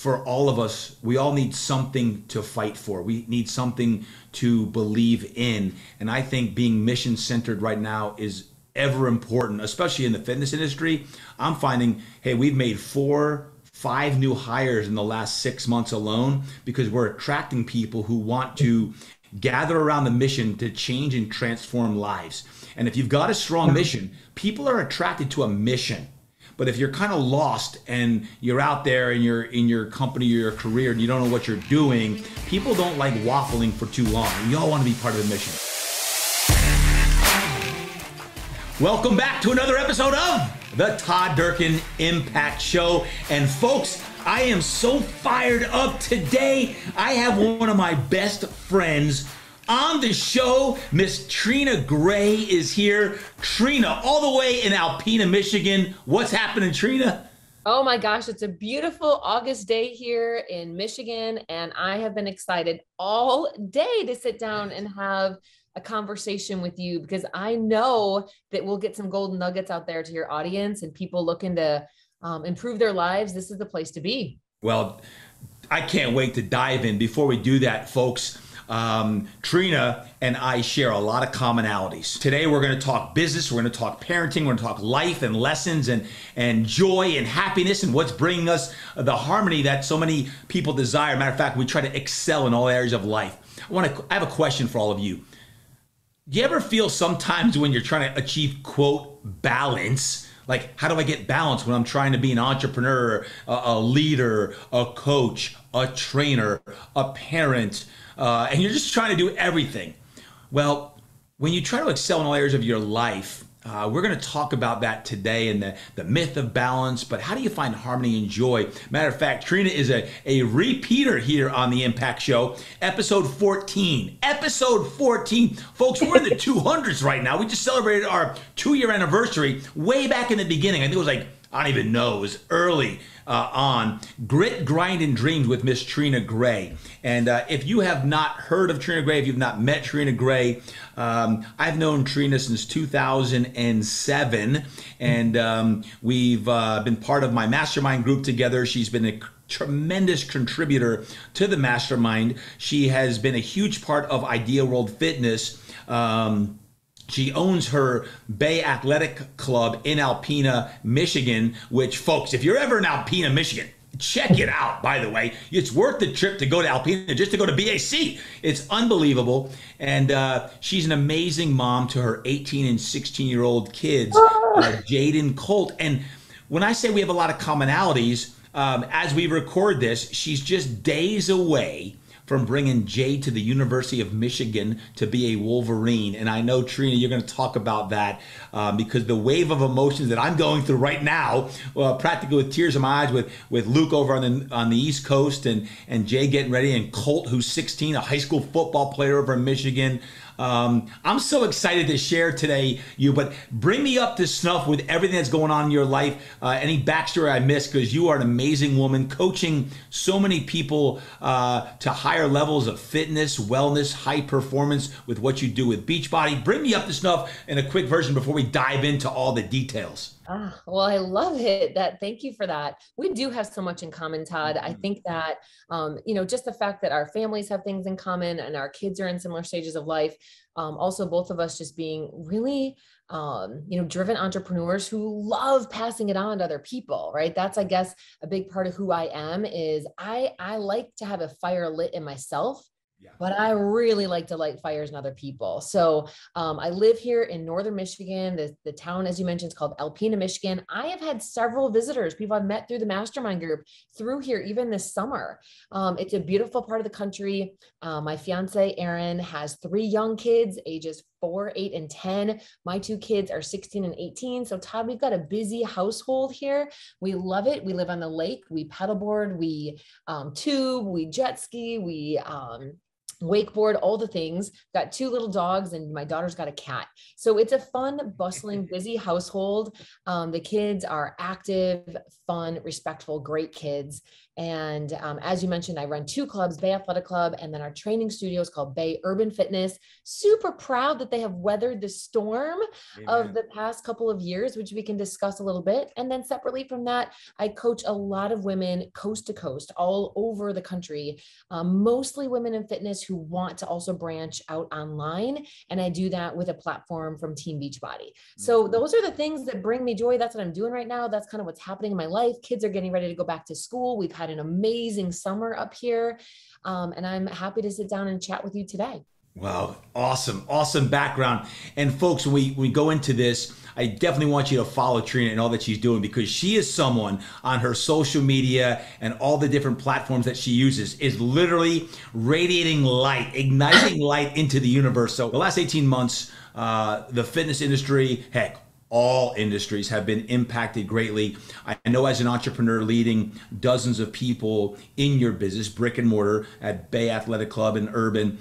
for all of us, we all need something to fight for. We need something to believe in. And I think being mission-centered right now is ever important, especially in the fitness industry. I'm finding, hey, we've made 4-5 new hires in the last 6 months alone because we're attracting people who want to gather around the mission to change and transform lives. And if you've got a strong mission, people are attracted to a mission. But if you're kind of lost and you're out there and you're in your company or your career and you don't know what you're doing, people don't like waffling for too long. You all want to be part of the mission. Welcome back to another episode of the Todd Durkin Impact Show. And folks, I am so fired up today. I have one of my best friends on the show. Miss Trina Gray is here. Trina, all the way in Alpena, Michigan. What's happening, Trina? Oh my gosh, it's a beautiful August day here in Michigan, and I have been excited all day to sit down and have a conversation with you because I know that we'll get some golden nuggets out there to your audience and people looking to improve their lives. This is the place to be. Well, I can't wait to dive in. Before we do that, folks, Trina and I share a lot of commonalities. Today we're going to talk business, we're going to talk parenting, we're going to talk life and lessons and joy and happiness and what's bringing us the harmony that so many people desire. Matter of fact, we try to excel in all areas of life. I have a question for all of you. Do you ever feel sometimes when you're trying to achieve, quote, balance, like how do I get balance when I'm trying to be an entrepreneur, a leader, a coach, a trainer, a parent, and you're just trying to do everything. Well, when you try to excel in all areas of your life, we're going to talk about that today and the myth of balance, but how do you find harmony and joy? Matter of fact, Trina is a repeater here on the Impact Show, episode 14. Episode 14. Folks, we're in the 200s right now. We just celebrated our 2-year anniversary way back in the beginning. I think it was like, I don't even know, it was early on Grit, Grind, and Dreams with Miss Trina Gray. And if you have not heard of Trina Gray, if you've not met Trina Gray, I've known Trina since 2007, and we've been part of my mastermind group together. She's been a tremendous contributor to the mastermind. She has been a huge part of Idea World Fitness. She owns her Bay Athletic Club in Alpena, Michigan, which, folks, if you're ever in Alpena, Michigan, check it out, by the way. It's worth the trip to go to Alpena just to go to BAC. It's unbelievable. And she's an amazing mom to her 18- and 16-year-old kids, Jade and Colt. And when I say we have a lot of commonalities, as we record this, she's just days away from bringing Jay to the University of Michigan to be a Wolverine. And I know, Trina, you're going to talk about that because the wave of emotions that I'm going through right now, practically with tears in my eyes, with Luke over on the East Coast and Jay getting ready, and Colt, who's 16, a high school football player over in Michigan. I'm so excited to share today, but bring me up to snuff with everything that's going on in your life, any backstory I missed, because you are an amazing woman coaching so many people to higher levels of fitness, wellness, high performance with what you do with Beachbody. Bring me up to snuff in a quick version before we dive into all the details. Ah, well, I love it. Thank you for that. We do have so much in common, Todd. I think that, you know, just the fact that our families have things in common and our kids are in similar stages of life. Also, both of us just being really, you know, driven entrepreneurs who love passing it on to other people, right? That's, I guess, a big part of who I am is I like to have a fire lit in myself. Yeah. But I really like to light fires in other people. So I live here in Northern Michigan. The town, as you mentioned, is called Alpena, Michigan. I have had several visitors, people I've met through the mastermind group through here, even this summer. It's a beautiful part of the country. My fiance, Aaron, has 3 young kids, ages 4, 8, and 10. My 2 kids are 16 and 18. So Todd, we've got a busy household here. We love it. We live on the lake. We paddleboard. We tube. We jet ski. We wakeboard, all the things, got two little dogs, and my daughter's got a cat. So it's a fun, bustling, busy household. The kids are active, fun, respectful, great kids. And as you mentioned, I run two clubs, Bay Athletic Club, and then our training studio is called Bay Urban Fitness. Super proud that they have weathered the storm of the past couple of years, which we can discuss a little bit. And then separately from that, I coach a lot of women coast to coast, all over the country, mostly women in fitness who want to also branch out online. And I do that with a platform from Team Beachbody. So those are the things that bring me joy. That's what I'm doing right now. That's kind of what's happening in my life. Kids are getting ready to go back to school. We've had an amazing summer up here. And I'm happy to sit down and chat with you today. Wow. Awesome. Awesome background. And folks, when we go into this, I definitely want you to follow Trina and all that she's doing, because she is someone on her social media and all the different platforms that she uses is literally radiating light, igniting light into the universe. So the last 18 months, the fitness industry, heck, all industries have been impacted greatly. I know as an entrepreneur leading dozens of people in your business, brick and mortar at Bay Athletic Club and Urban,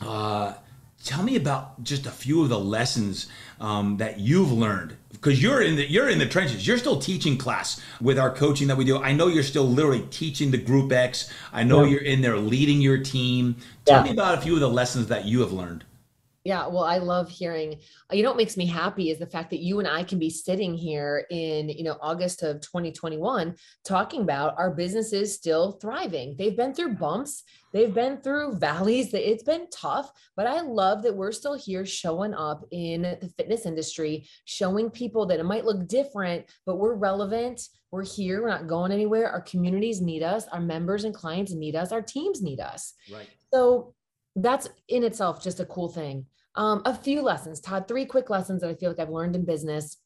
tell me about just a few of the lessons that you've learned, because you're in the trenches. You're still teaching class with our coaching that we do. I know you're still literally teaching the Group X. I know you're in there leading your team. Tell me about a few of the lessons that you have learned. Yeah, well, I love hearing, you know, what makes me happy is the fact that you and I can be sitting here in, you know, August of 2021, talking about our businesses still thriving. They've been through bumps. They've been through valleys. It's been tough, but I love that we're still here showing up in the fitness industry, showing people that it might look different, but we're relevant. We're here. We're not going anywhere. Our communities need us. Our members and clients need us. Our teams need us. Right. So that's in itself just a cool thing. A few lessons, Todd, three quick lessons that I feel like I've learned in business.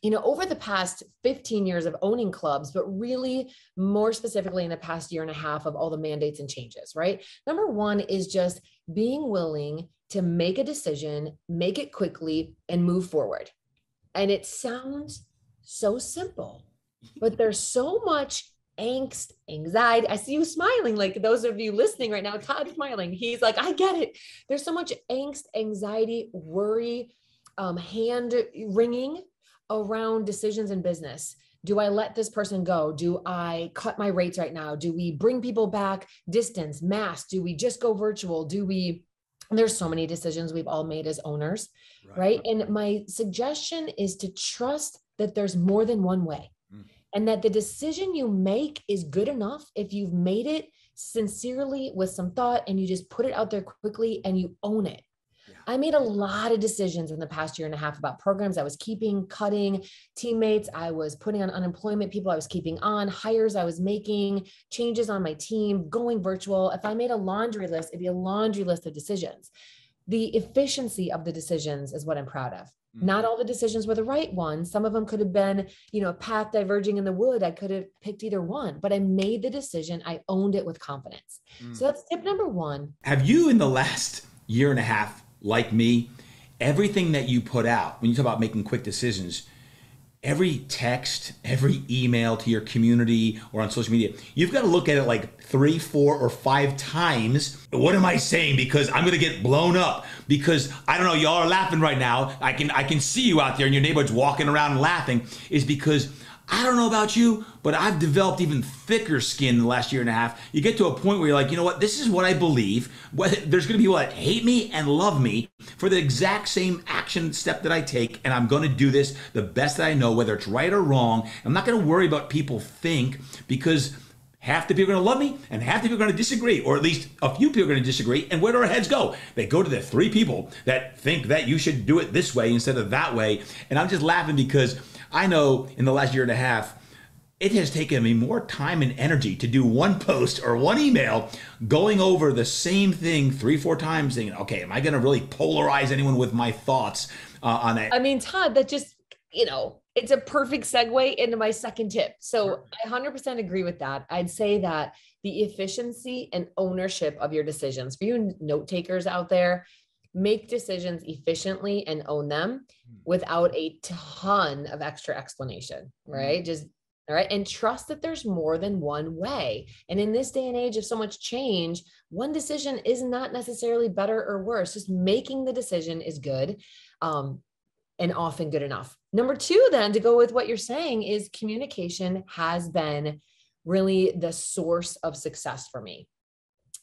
You know, over the past 15 years of owning clubs, but really more specifically in the past year and a half of all the mandates and changes, right? Number one is just being willing to make a decision, make it quickly, and move forward. And it sounds so simple, but there's so much angst, anxiety. I see you smiling. Like those of you listening right now, Todd's smiling. He's like, I get it. There's so much angst, anxiety, worry, hand wringing around decisions in business. Do I let this person go? Do I cut my rates right now? Do we bring people back? Distance, mask? Do we just go virtual? Do we? There's so many decisions we've all made as owners, right? And my suggestion is to trust that there's more than one way. And that the decision you make is good enough if you've made it sincerely with some thought and you just put it out there quickly and you own it. Yeah. I made a lot of decisions in the past year and a half about programs I was keeping, cutting, teammates I was putting on unemployment, people I was keeping on, hires I was making, changes on my team, going virtual. If I made a laundry list, it'd be a laundry list of decisions. The efficiency of the decisions is what I'm proud of. Not all the decisions were the right ones. Some of them could have been, you know, a path diverging in the wood. I could have picked either one, but I made the decision. I owned it with confidence. So that's tip number one. Have you in the last year and a half, like me, everything that you put out, when you talk about making quick decisions, every text, every email to your community or on social media, you've got to look at it like 3, 4, or 5 times. What am I saying? Because I'm going to get blown up because I don't know. Y'all are laughing right now. I can see you out there in your neighborhoods walking around laughing is because I don't know about you, but I've developed even thicker skin in the last year and a half. You get to a point where you're like, you know what? This is what I believe. There's going to be people that hate me and love me for the exact same action step that I take. And I'm going to do this the best that I know, whether it's right or wrong. I'm not going to worry about people think, because half the people are going to love me and half the people are going to disagree, or at least a few people are going to disagree. And where do our heads go? They go to the 3 people that think that you should do it this way instead of that way. And I'm just laughing because I know in the last year and a half, it has taken me more time and energy to do one post or one email going over the same thing 3, 4 times, thinking, okay, am I going to really polarize anyone with my thoughts on that? I mean, Todd, that just, you know, it's a perfect segue into my second tip. So I 100% agree with that. I'd say that the efficiency and ownership of your decisions, for you note takers out there, make decisions efficiently and own them without a ton of extra explanation, right? Just All right. And trust that there's more than one way. And in this day and age of so much change, one decision is not necessarily better or worse. Just making the decision is good, and often good enough. Number two, then, to go with what you're saying, is communication has been really the source of success for me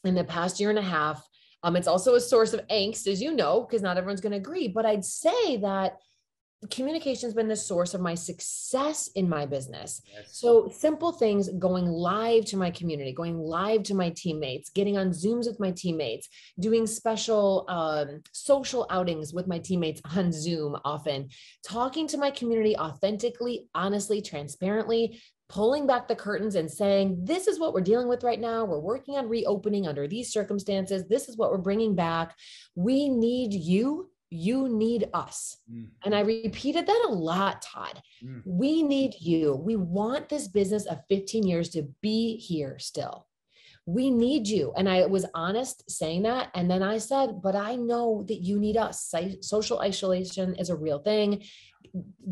in the past year and a half. It's also a source of angst, as you know, because not everyone's going to agree, but I'd say that communication has been the source of my success in my business. Yes. So simple things, going live to my community, going live to my teammates, getting on Zooms with my teammates, doing special social outings with my teammates on Zoom often, talking to my community authentically, honestly, transparently, pulling back the curtains and saying, this is what we're dealing with right now. We're working on reopening under these circumstances. This is what we're bringing back. We need you. You need us. And I repeated that a lot, Todd. We need you. We want this business of 15 years to be here still. We need you. And I was honest saying that. And then I said, but I know that you need us. Social isolation is a real thing.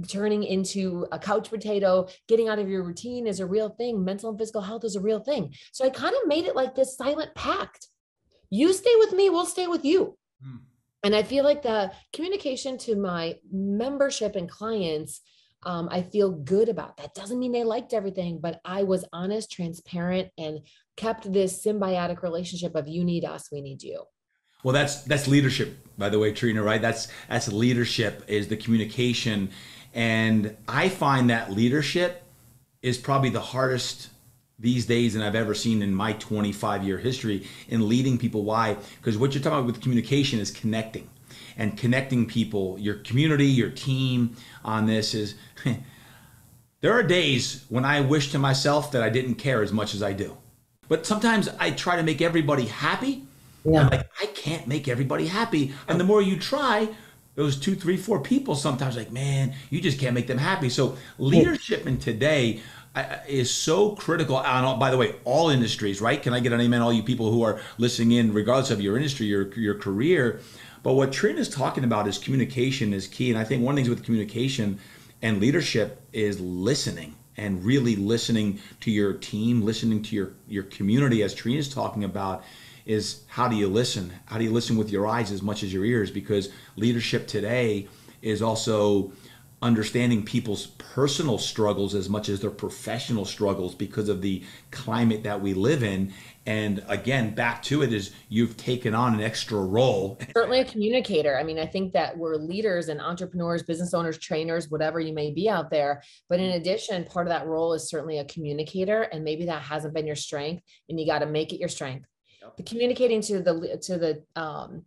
Turning into a couch potato, getting out of your routine is a real thing. Mental and physical health is a real thing. So I kind of made it like this silent pact. You stay with me, we'll stay with you. And I feel like the communication to my membership and clients, I feel good about. That doesn't mean they liked everything, but I was honest, transparent, and kept this symbiotic relationship of you need us, we need you. Well, that's leadership, by the way, Trina, right? That's leadership, is the communication. And I find that leadership is probably the hardest these days than I've ever seen in my 25-year history in leading people. Why? Because what you're talking about with communication is connecting, and connecting people, your community, your team on this is, there are days when I wish to myself that I didn't care as much as I do. But sometimes I try to make everybody happy. Yeah. I'm like, I can't make everybody happy. And the more you try, those 2, 3, 4 people sometimes like, man, you just can't make them happy. So leadership in today is so critical. And by the way, all industries, right? Can I get an amen, all you people who are listening in, regardless of your industry, your career? But what Trina is talking about is communication is key. And I think one of the things with communication and leadership is listening, and really listening to your team, listening to your community, as Trina is talking about, is how do you listen? How do you listen with your eyes as much as your ears? Because leadership today is also understanding people's personal struggles as much as their professional struggles because of the climate that we live in. And again, back to it is you've taken on an extra role. Certainly a communicator. I mean, I think that we're leaders and entrepreneurs, business owners, trainers, whatever you may be out there. But in addition, part of that role is certainly a communicator, and maybe that hasn't been your strength, and you got to make it your strength. The communicating to the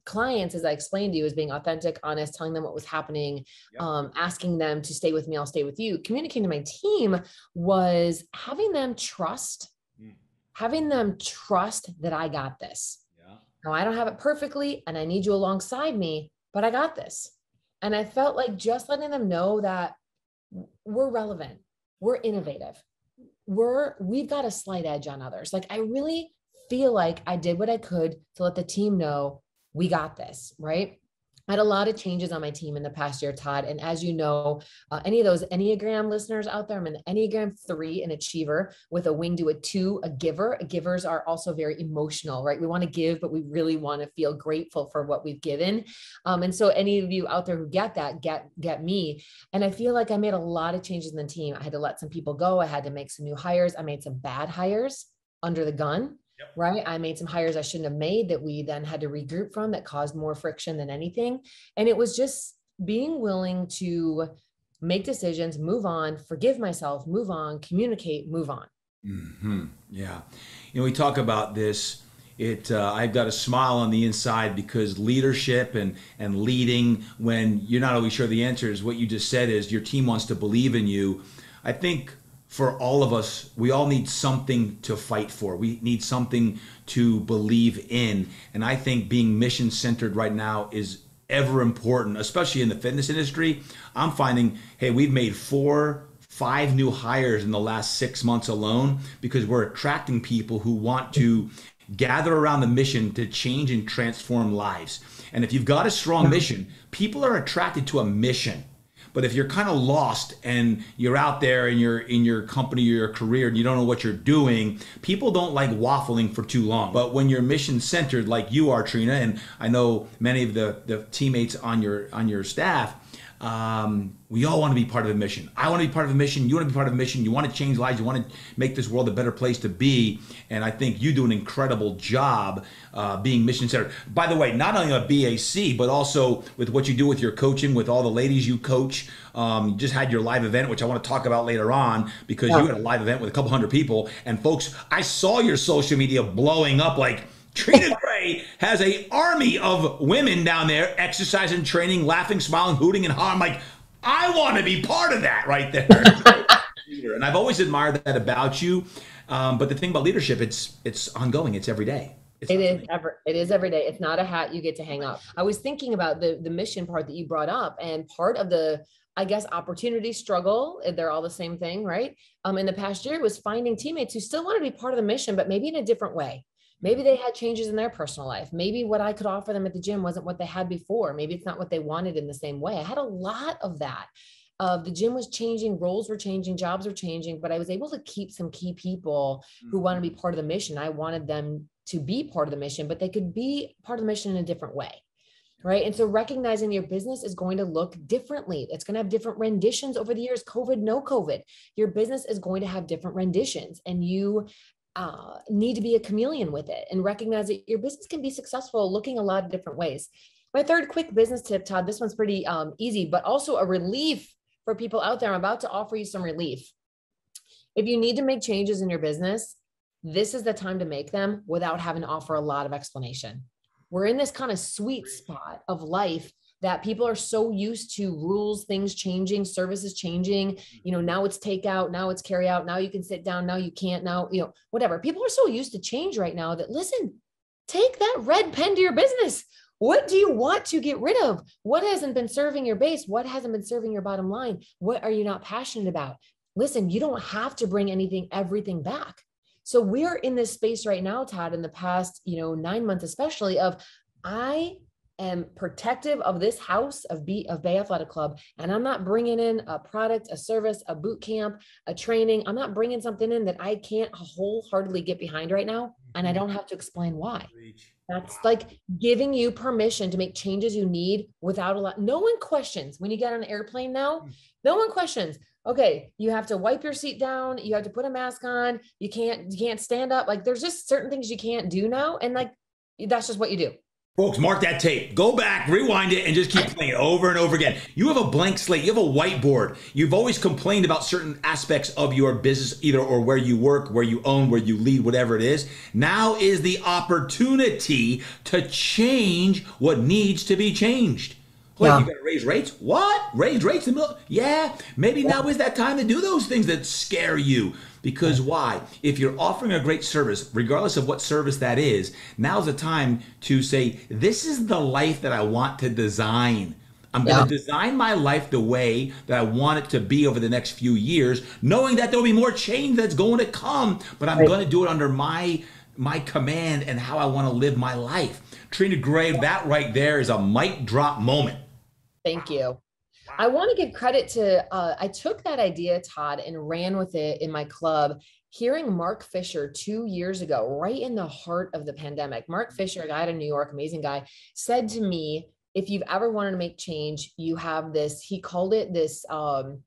clients, as I explained to you, is being authentic, honest, telling them what was happening, asking them to stay with me, I'll stay with you. Communicating to my team was having them trust, that I got this. Yeah. Now, I don't have it perfectly, and I need you alongside me, but I got this. And I felt like just letting them know that we're relevant, we're innovative, we've got a slight edge on others. Like, I really feel like I did what I could to let the team know we got this, right? I had a lot of changes on my team in the past year, Todd. And as you know, any of those Enneagram listeners out there, I'm an Enneagram 3, an achiever with a wing to a 2, a giver. Givers are also very emotional, right? We want to give, but we really want to feel grateful for what we've given. And so any of you out there who get that, get me. And I feel like I made a lot of changes in the team. I had to let some people go. I had to make some new hires. I made some bad hires under the gun. Right. I made some hires I shouldn't have made that we then had to regroup from, that caused more friction than anything. And it was just being willing to make decisions, move on, forgive myself, move on, communicate, move on. Yeah. You know, we talk about this. I've got a smile on the inside because leadership and leading when you're not always sure the answer is what you just said is your team wants to believe in you. I think for all of us, we all need something to fight for. We need something to believe in. And I think being mission-centered right now is ever important, especially in the fitness industry. I'm finding, hey, we've made 4, 5 new hires in the last 6 months alone because we're attracting people who want to gather around the mission to change and transform lives. And if you've got a strong mission, people are attracted to a mission. But if you're kind of lost and you're out there and you're in your company or your career and you don't know what you're doing, people don't like waffling for too long. But when you're mission-centered like you are, Trina, and I know many of the teammates on your staff, we all want to be part of a mission. I want to be part of a mission. You want to be part of a mission. You want to change lives. You want to make this world a better place to be. And I think you do an incredible job being mission-centered. By the way, not only on BAC, but also with what you do with your coaching, with all the ladies you coach. You just had your live event, which I want to talk about later on, because you had a live event with a couple hundred people. And folks, I saw your social media blowing up like, Trina Gray has an army of women down there exercising, training, laughing, smiling, hooting, and hawing. I'm like, I want to be part of that right there. And I've always admired that about you. But the thing about leadership, it's ongoing. It's every day. It is every day. It's not a hat you get to hang up. I was thinking about the mission part that you brought up, and part of the, I guess, opportunity, struggle, they're all the same thing, right? In the past year, it was finding teammates who still want to be part of the mission, but maybe in a different way. Maybe they had changes in their personal life. Maybe what I could offer them at the gym wasn't what they had before. Maybe it's not what they wanted in the same way. I had a lot of that. The gym was changing, roles were changing, jobs were changing, but I was able to keep some key people who want to be part of the mission. I wanted them to be part of the mission, but they could be part of the mission in a different way, right? And so recognizing your business is going to look differently. It's going to have different renditions over the years, COVID, no COVID. Your business is going to have different renditions, and you need to be a chameleon with it and recognize that your business can be successful looking a lot of different ways. My third quick business tip, Todd, this one's pretty easy, but also a relief for people out there. I'm about to offer you some relief. If you need to make changes in your business, this is the time to make them without having to offer a lot of explanation. We're in this kind of sweet spot of life that people are so used to rules, things changing, services changing, you know, now it's takeout, now it's carry out, now you can sit down, now you can't, now, you know, whatever. People are so used to change right now that, listen, take that red pen to your business. What do you want to get rid of? What hasn't been serving your base? What hasn't been serving your bottom line? What are you not passionate about? Listen, you don't have to bring everything back. So we're in this space right now, Todd, in the past, you know, 9 months, especially, of I am protective of this house of Bay Athletic Club, and I'm not bringing in a product, a service, a boot camp, a training. I'm not bringing something in that I can't wholeheartedly get behind right now, and I don't have to explain why. That's like giving you permission to make changes you need without a lot. No one questions. When you get on an airplane now, no one questions. Okay, you have to wipe your seat down. You have to put a mask on. You can't stand up. Like, there's just certain things you can't do now, and like that's just what you do. Folks, mark that tape. Go back, rewind it, and just keep playing it over and over again. You have a blank slate. You have a whiteboard. You've always complained about certain aspects of your business, either or where you work, where you own, where you lead, whatever it is. Now is the opportunity to change what needs to be changed. Well, you got to raise rates? What? Raise rates in the middle? Yeah, maybe now is that time to do those things that scare you. Because why? If you're offering a great service, regardless of what service that is, now's the time to say, this is the life that I want to design. I'm going to design my life the way that I want it to be over the next few years, knowing that there'll be more change that's going to come, but I'm going to do it under my command and how I want to live my life. Trina Gray, that right there is a mic drop moment. Thank you. I want to give credit to, I took that idea, Todd, and ran with it in my club, hearing Mark Fisher 2 years ago, right in the heart of the pandemic. Mark Fisher, a guy out of New York, amazing guy, said to me, if you've ever wanted to make change, you have this, he called it this kind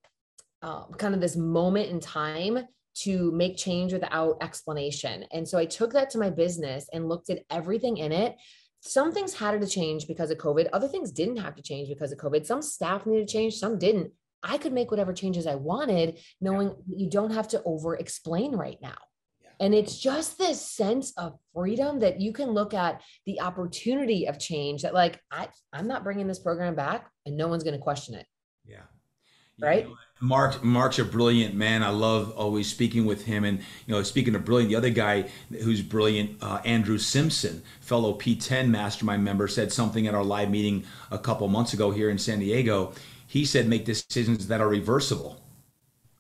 of this moment in time to make change without explanation. And so I took that to my business and looked at everything in it. Some things had to change because of COVID. Other things didn't have to change because of COVID. Some staff needed to change, some didn't. I could make whatever changes I wanted, knowing you don't have to over explain right now. And it's just this sense of freedom that you can look at the opportunity of change that, like, I'm not bringing this program back and no one's going to question it. Yeah. Right. You know, Mark's a brilliant man. I love always speaking with him. And, you know, speaking of brilliant, the other guy who's brilliant, Andrew Simpson, fellow P10 mastermind member, said something at our live meeting a couple months ago here in San Diego. He said, make decisions that are reversible.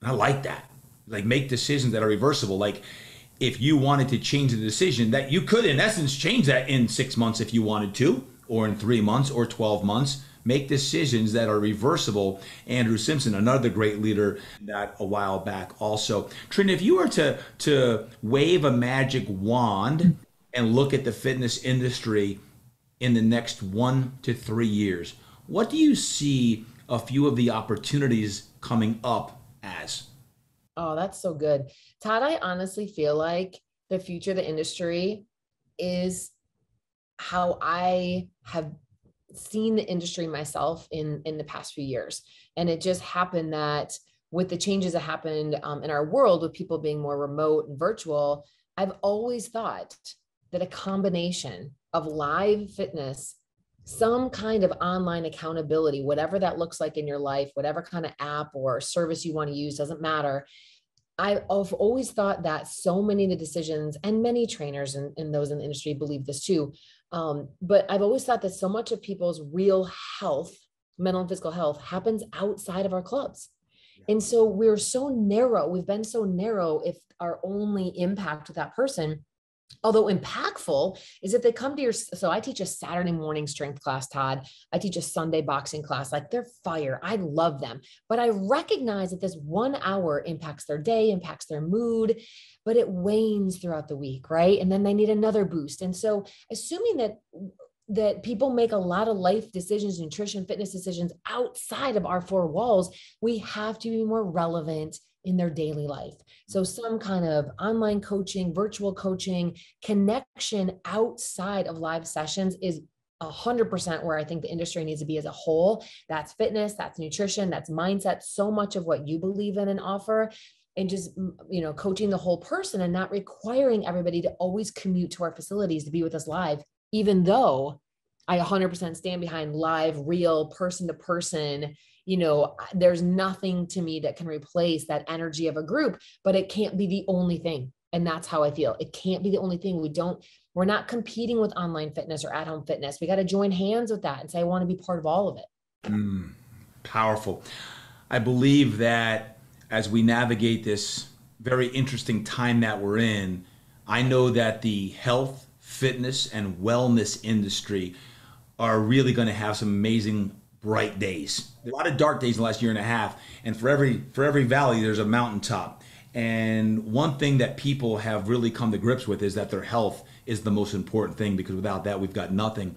And I like that. Like, make decisions that are reversible. Like, if you wanted to change the decision, that you could in essence change that in 6 months if you wanted to, or in 3 months or 12 months. make decisions that are reversible. Andrew Simpson, another great leader, that a while back also. Trina, if you were to wave a magic wand and look at the fitness industry in the next 1 to 3 years, what do you see a few of the opportunities coming up as? Oh, that's so good. Todd, I honestly feel like the future of the industry is how I have seen the industry myself in the past few years. And it just happened that with the changes that happened in our world, with people being more remote and virtual, I've always thought that a combination of live fitness, some kind of online accountability, whatever that looks like in your life, whatever kind of app or service you want to use, doesn't matter. I've always thought that so many of the decisions, and many trainers and those in the industry believe this too, but I've always thought that so much of people's real health, mental and physical health, happens outside of our clubs. And so we're so narrow, we've been so narrow if our only impact with that person, although impactful, is that they come to your, so I teach a Saturday morning strength class, Todd. I teach a Sunday boxing class. Like, they're fire. I love them. But I recognize that this 1 hour impacts their day, impacts their mood, but it wanes throughout the week, right? And then they need another boost. And so assuming that people make a lot of life decisions, nutrition, fitness decisions outside of our four walls, we have to be more relevant in their daily life. So some kind of online coaching, virtual coaching, connection outside of live sessions is 100% where I think the industry needs to be as a whole. That's fitness, that's nutrition, that's mindset, so much of what you believe in and offer, and just, you know, coaching the whole person and not requiring everybody to always commute to our facilities to be with us live. Even though I 100% stand behind live, real, person to person, you know, there's nothing to me that can replace that energy of a group, but it can't be the only thing. And that's how I feel. It can't be the only thing. We're not competing with online fitness or at-home fitness. We got to join hands with that and say, I want to be part of all of it. Powerful. I believe that as we navigate this very interesting time that we're in, I know that the health, fitness and wellness industry are really going to have some amazing bright days. A lot of dark days in the last year and a half, and for every valley there's a mountaintop. And one thing that people have really come to grips with is that their health is the most important thing, because without that we've got nothing.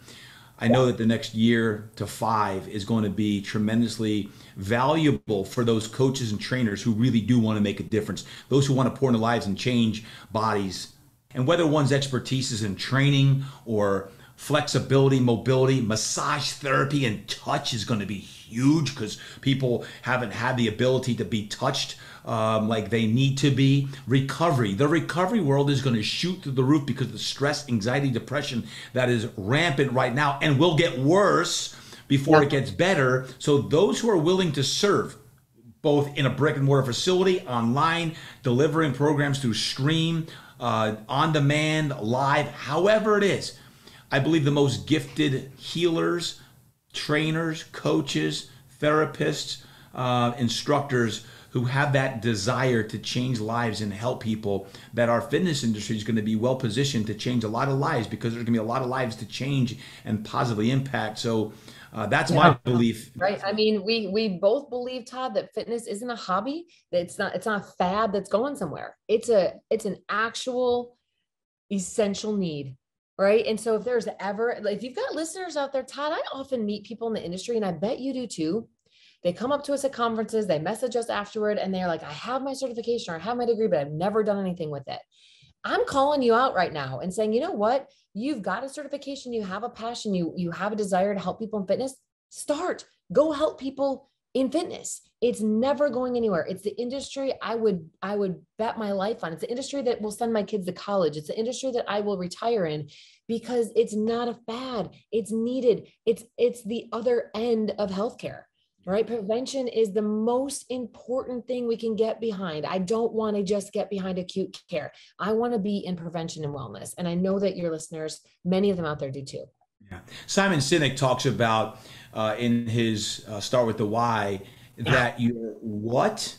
I know that the next year to 5 is going to be tremendously valuable for those coaches and trainers who really do want to make a difference, those who want to pour into lives and change bodies. And whether one's expertise is in training or flexibility, mobility, massage therapy, and touch is going to be huge, because people haven't had the ability to be touched like they need to be. Recovery. The recovery world is going to shoot through the roof because of the stress, anxiety, depression that is rampant right now and will get worse before it gets better. So those who are willing to serve, both in a brick and mortar facility, online, delivering programs through stream, on demand, live, however it is, I believe the most gifted healers, trainers, coaches, therapists, instructors who have that desire to change lives and help people, that our fitness industry is going to be well positioned to change a lot of lives, because there's going to be a lot of lives to change and positively impact. So that's my belief. Right. I mean, we both believe, Todd, that fitness isn't a hobby. That it's not a fad that's going somewhere. It's an actual essential need. Right. And so if there's ever, like, if you've got listeners out there, Todd, I often meet people in the industry, and I bet you do too. They come up to us at conferences, they message us afterward, and they're like, I have my certification or I have my degree, but I've never done anything with it. I'm calling you out right now and saying, you know what? You've got a certification, you have a passion, you have a desire to help people in fitness. Start, go help people in fitness. It's never going anywhere. It's the industry I would bet my life on. It's the industry that will send my kids to college. It's the industry that I will retire in, because it's not a fad. It's needed. It's the other end of healthcare. Right? Prevention is the most important thing we can get behind. I don't want to just get behind acute care. I want to be in prevention and wellness. And I know that your listeners, many of them out there, do too. Yeah. Simon Sinek talks about in his Start with the Why, that your what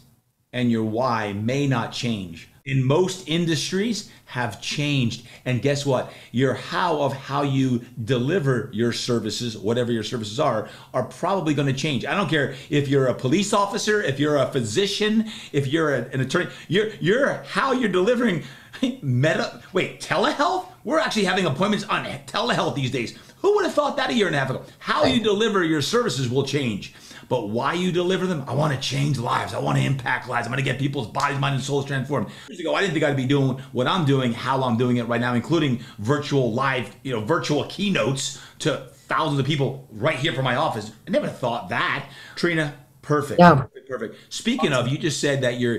and your why may not change. in most industries have changed. And guess what? Your how of how you deliver your services, whatever your services are probably going to change. I don't care if you're a police officer, if you're a physician, if you're an attorney, your how you're delivering telehealth? We're actually having appointments on telehealth these days. Who would have thought that a year and a half ago? How you deliver your services will change. But why you deliver them, I want to change lives. I want to impact lives. I'm going to get people's bodies, minds, and souls transformed. Years ago, I didn't think I'd be doing what I'm doing, how I'm doing it right now, including virtual live, virtual keynotes to thousands of people right here from my office. I never thought that. Trina, perfect. Yeah. Perfect. Speaking of, you just said that your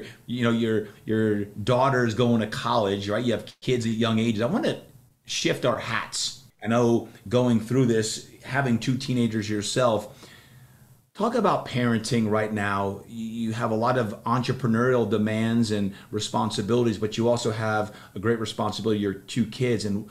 daughter's going to college, right? You have kids at young ages. I want to shift our hats. I know going through this, having two teenagers yourself, talk about parenting right now. You have a lot of entrepreneurial demands and responsibilities, but you also have a great responsibility, your two kids. And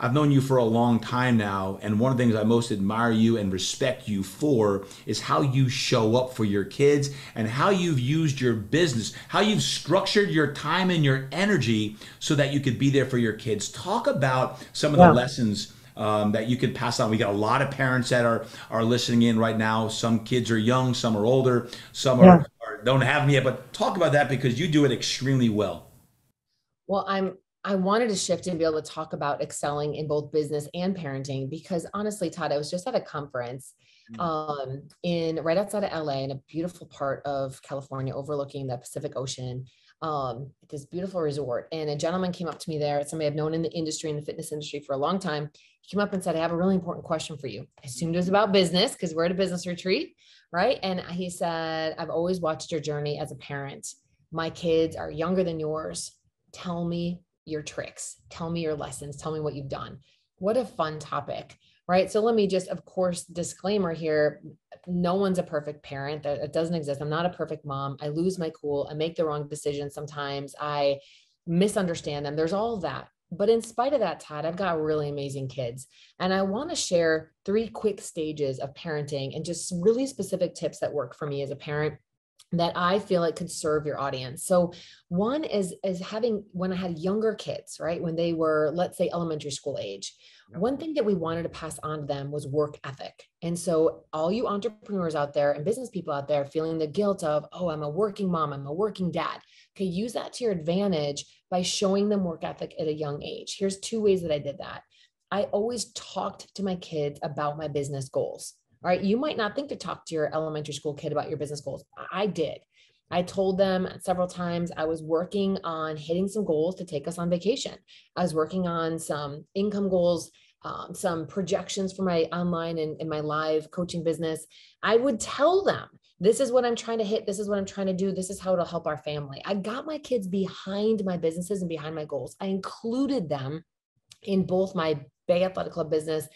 I've known you for a long time now, and one of the things I most admire you and respect you for is how you show up for your kids and how you've used your business, how you've structured your time and your energy so that you could be there for your kids. Talk about some of the lessons that you can pass on. We got a lot of parents that are listening in right now. Some kids are young, some are older, some are don't have them yet, but talk about that because you do it extremely well. Well, I wanted to shift and be able to talk about excelling in both business and parenting, because honestly, Todd, I was just at a conference right outside of LA in a beautiful part of California overlooking the Pacific Ocean. This beautiful resort. And a gentleman came up to me there, somebody I've known in the industry, in the fitness industry for a long time. He came up and said, I have a really important question for you. I assumed it was about business because we're at a business retreat, right? And he said, I've always watched your journey as a parent. My kids are younger than yours. Tell me your tricks. Tell me your lessons. Tell me what you've done. What a fun topic, right? So let me just, of course, disclaimer here. No one's a perfect parent. That doesn't exist. I'm not a perfect mom. I lose my cool. I make the wrong decisions sometimes. I misunderstand them. There's all that. But in spite of that, Todd, I've got really amazing kids. And I want to share three quick stages of parenting and just really specific tips that work for me as a parent that I feel like could serve your audience. So one is having, when I had younger kids, right? When they were, let's say, elementary school age, one thing that we wanted to pass on to them was work ethic. And so all you entrepreneurs out there and business people out there feeling the guilt of, oh, I'm a working mom, I'm a working dad. Okay, use that to your advantage by showing them work ethic at a young age. Here's two ways that I did that. I always talked to my kids about my business goals. All right. You might not think to talk to your elementary school kid about your business goals. I did. I told them several times I was working on hitting some goals to take us on vacation. I was working on some income goals, some projections for my online and my live coaching business. I would tell them, this is what I'm trying to hit. This is what I'm trying to do. This is how it'll help our family. I got my kids behind my businesses and behind my goals. I included them in both my Bay Athletic Club business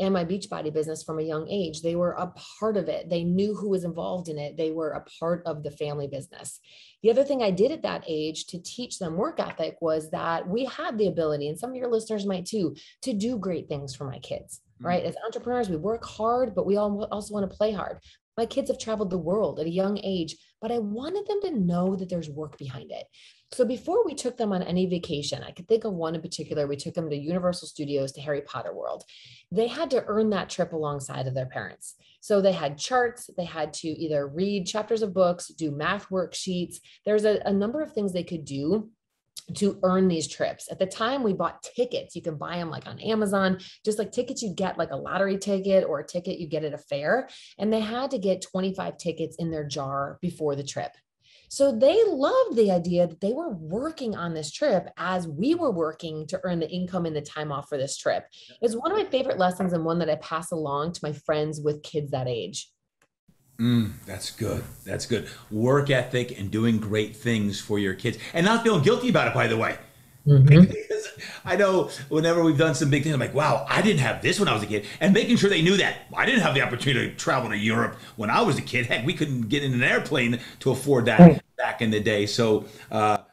and my Beachbody business from a young age. They were a part of it. They knew who was involved in it. They were a part of the family business. The other thing I did at that age to teach them work ethic was that we had the ability, and some of your listeners might too, to do great things for my kids, right? As entrepreneurs, we work hard, but we also want to play hard. My kids have traveled the world at a young age, but I wanted them to know that there's work behind it. So before we took them on any vacation, I could think of one in particular, we took them to Universal Studios, to Harry Potter World. They had to earn that trip alongside of their parents. So they had charts, they had to either read chapters of books, do math worksheets. There's a number of things they could do to earn these trips. At the time, we bought tickets. You can buy them like on Amazon, just like tickets you get, like a lottery ticket or a ticket you get at a fair. And they had to get 25 tickets in their jar before the trip. So they loved the idea that they were working on this trip as we were working to earn the income and the time off for this trip. It's one of my favorite lessons and one that I pass along to my friends with kids that age. That's good. That's good. Work ethic and doing great things for your kids and not feeling guilty about it, by the way. I know whenever we've done some big things, I'm like, wow, I didn't have this when I was a kid. And making sure they knew that I didn't have the opportunity to travel to Europe when I was a kid. Heck, we couldn't get in an airplane to afford that back in the day. So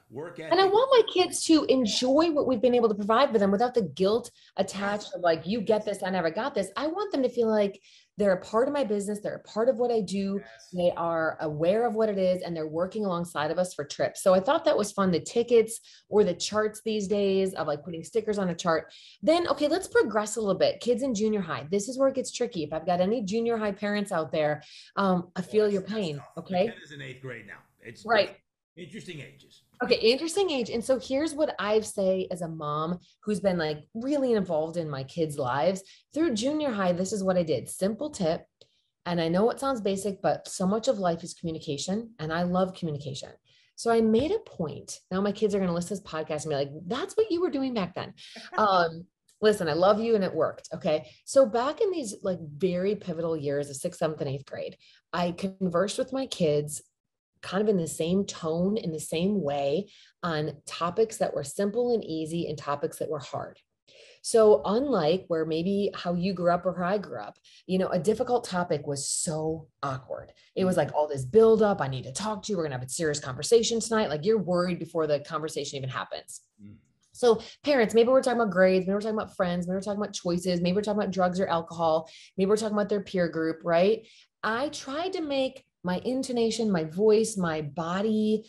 work ethic. And I want my kids to enjoy what we've been able to provide for them without the guilt attached of like, you get this, I never got this. I want them to feel like They're a part of my business. They're a part of what I do. Yes. They are aware of what it is, and they're working alongside of us for trips. So I thought that was fun. The tickets or the charts these days of like putting stickers on a chart. Then, okay, let's progress a little bit. Kids in junior high. This is where it gets tricky. If I've got any junior high parents out there, I feel your pain. Okay. That is in 8th grade now. It's right. Interesting ages. Okay. Interesting age. And so here's what I say as a mom who's been like really involved in my kids' lives through junior high. This is what I did. Simple tip. And I know it sounds basic, but so much of life is communication, and I love communication. So I made a point. Now my kids are going to listen to this podcast and be like, that's what you were doing back then. Listen, I love you, and it worked. Okay. So back in these like very pivotal years of 6th, 7th, and 8th grade, I conversed with my kids kind of in the same tone, in the same way, on topics that were simple and easy and topics that were hard. So unlike where maybe how you grew up or how I grew up, you know, a difficult topic was so awkward. It was like all this buildup. I need to talk to you. We're going to have a serious conversation tonight. Like you're worried before the conversation even happens. So parents, maybe we're talking about grades, maybe we're talking about friends, maybe we're talking about choices, maybe we're talking about drugs or alcohol, maybe we're talking about their peer group, right? I tried to make my intonation, my voice, my body,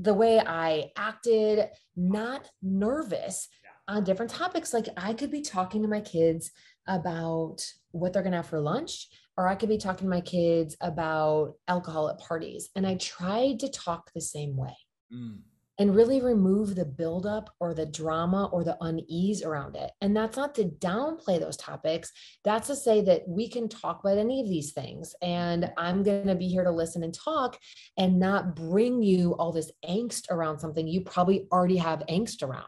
the way I acted, not nervous on different topics. Like I could be talking to my kids about what they're going to have for lunch, or I could be talking to my kids about alcohol at parties. And I tried to talk the same way and really remove the buildup or the drama or the unease around it. And that's not to downplay those topics. That's to say that we can talk about any of these things, and I'm going to be here to listen and talk and not bring you all this angst around something you probably already have angst around.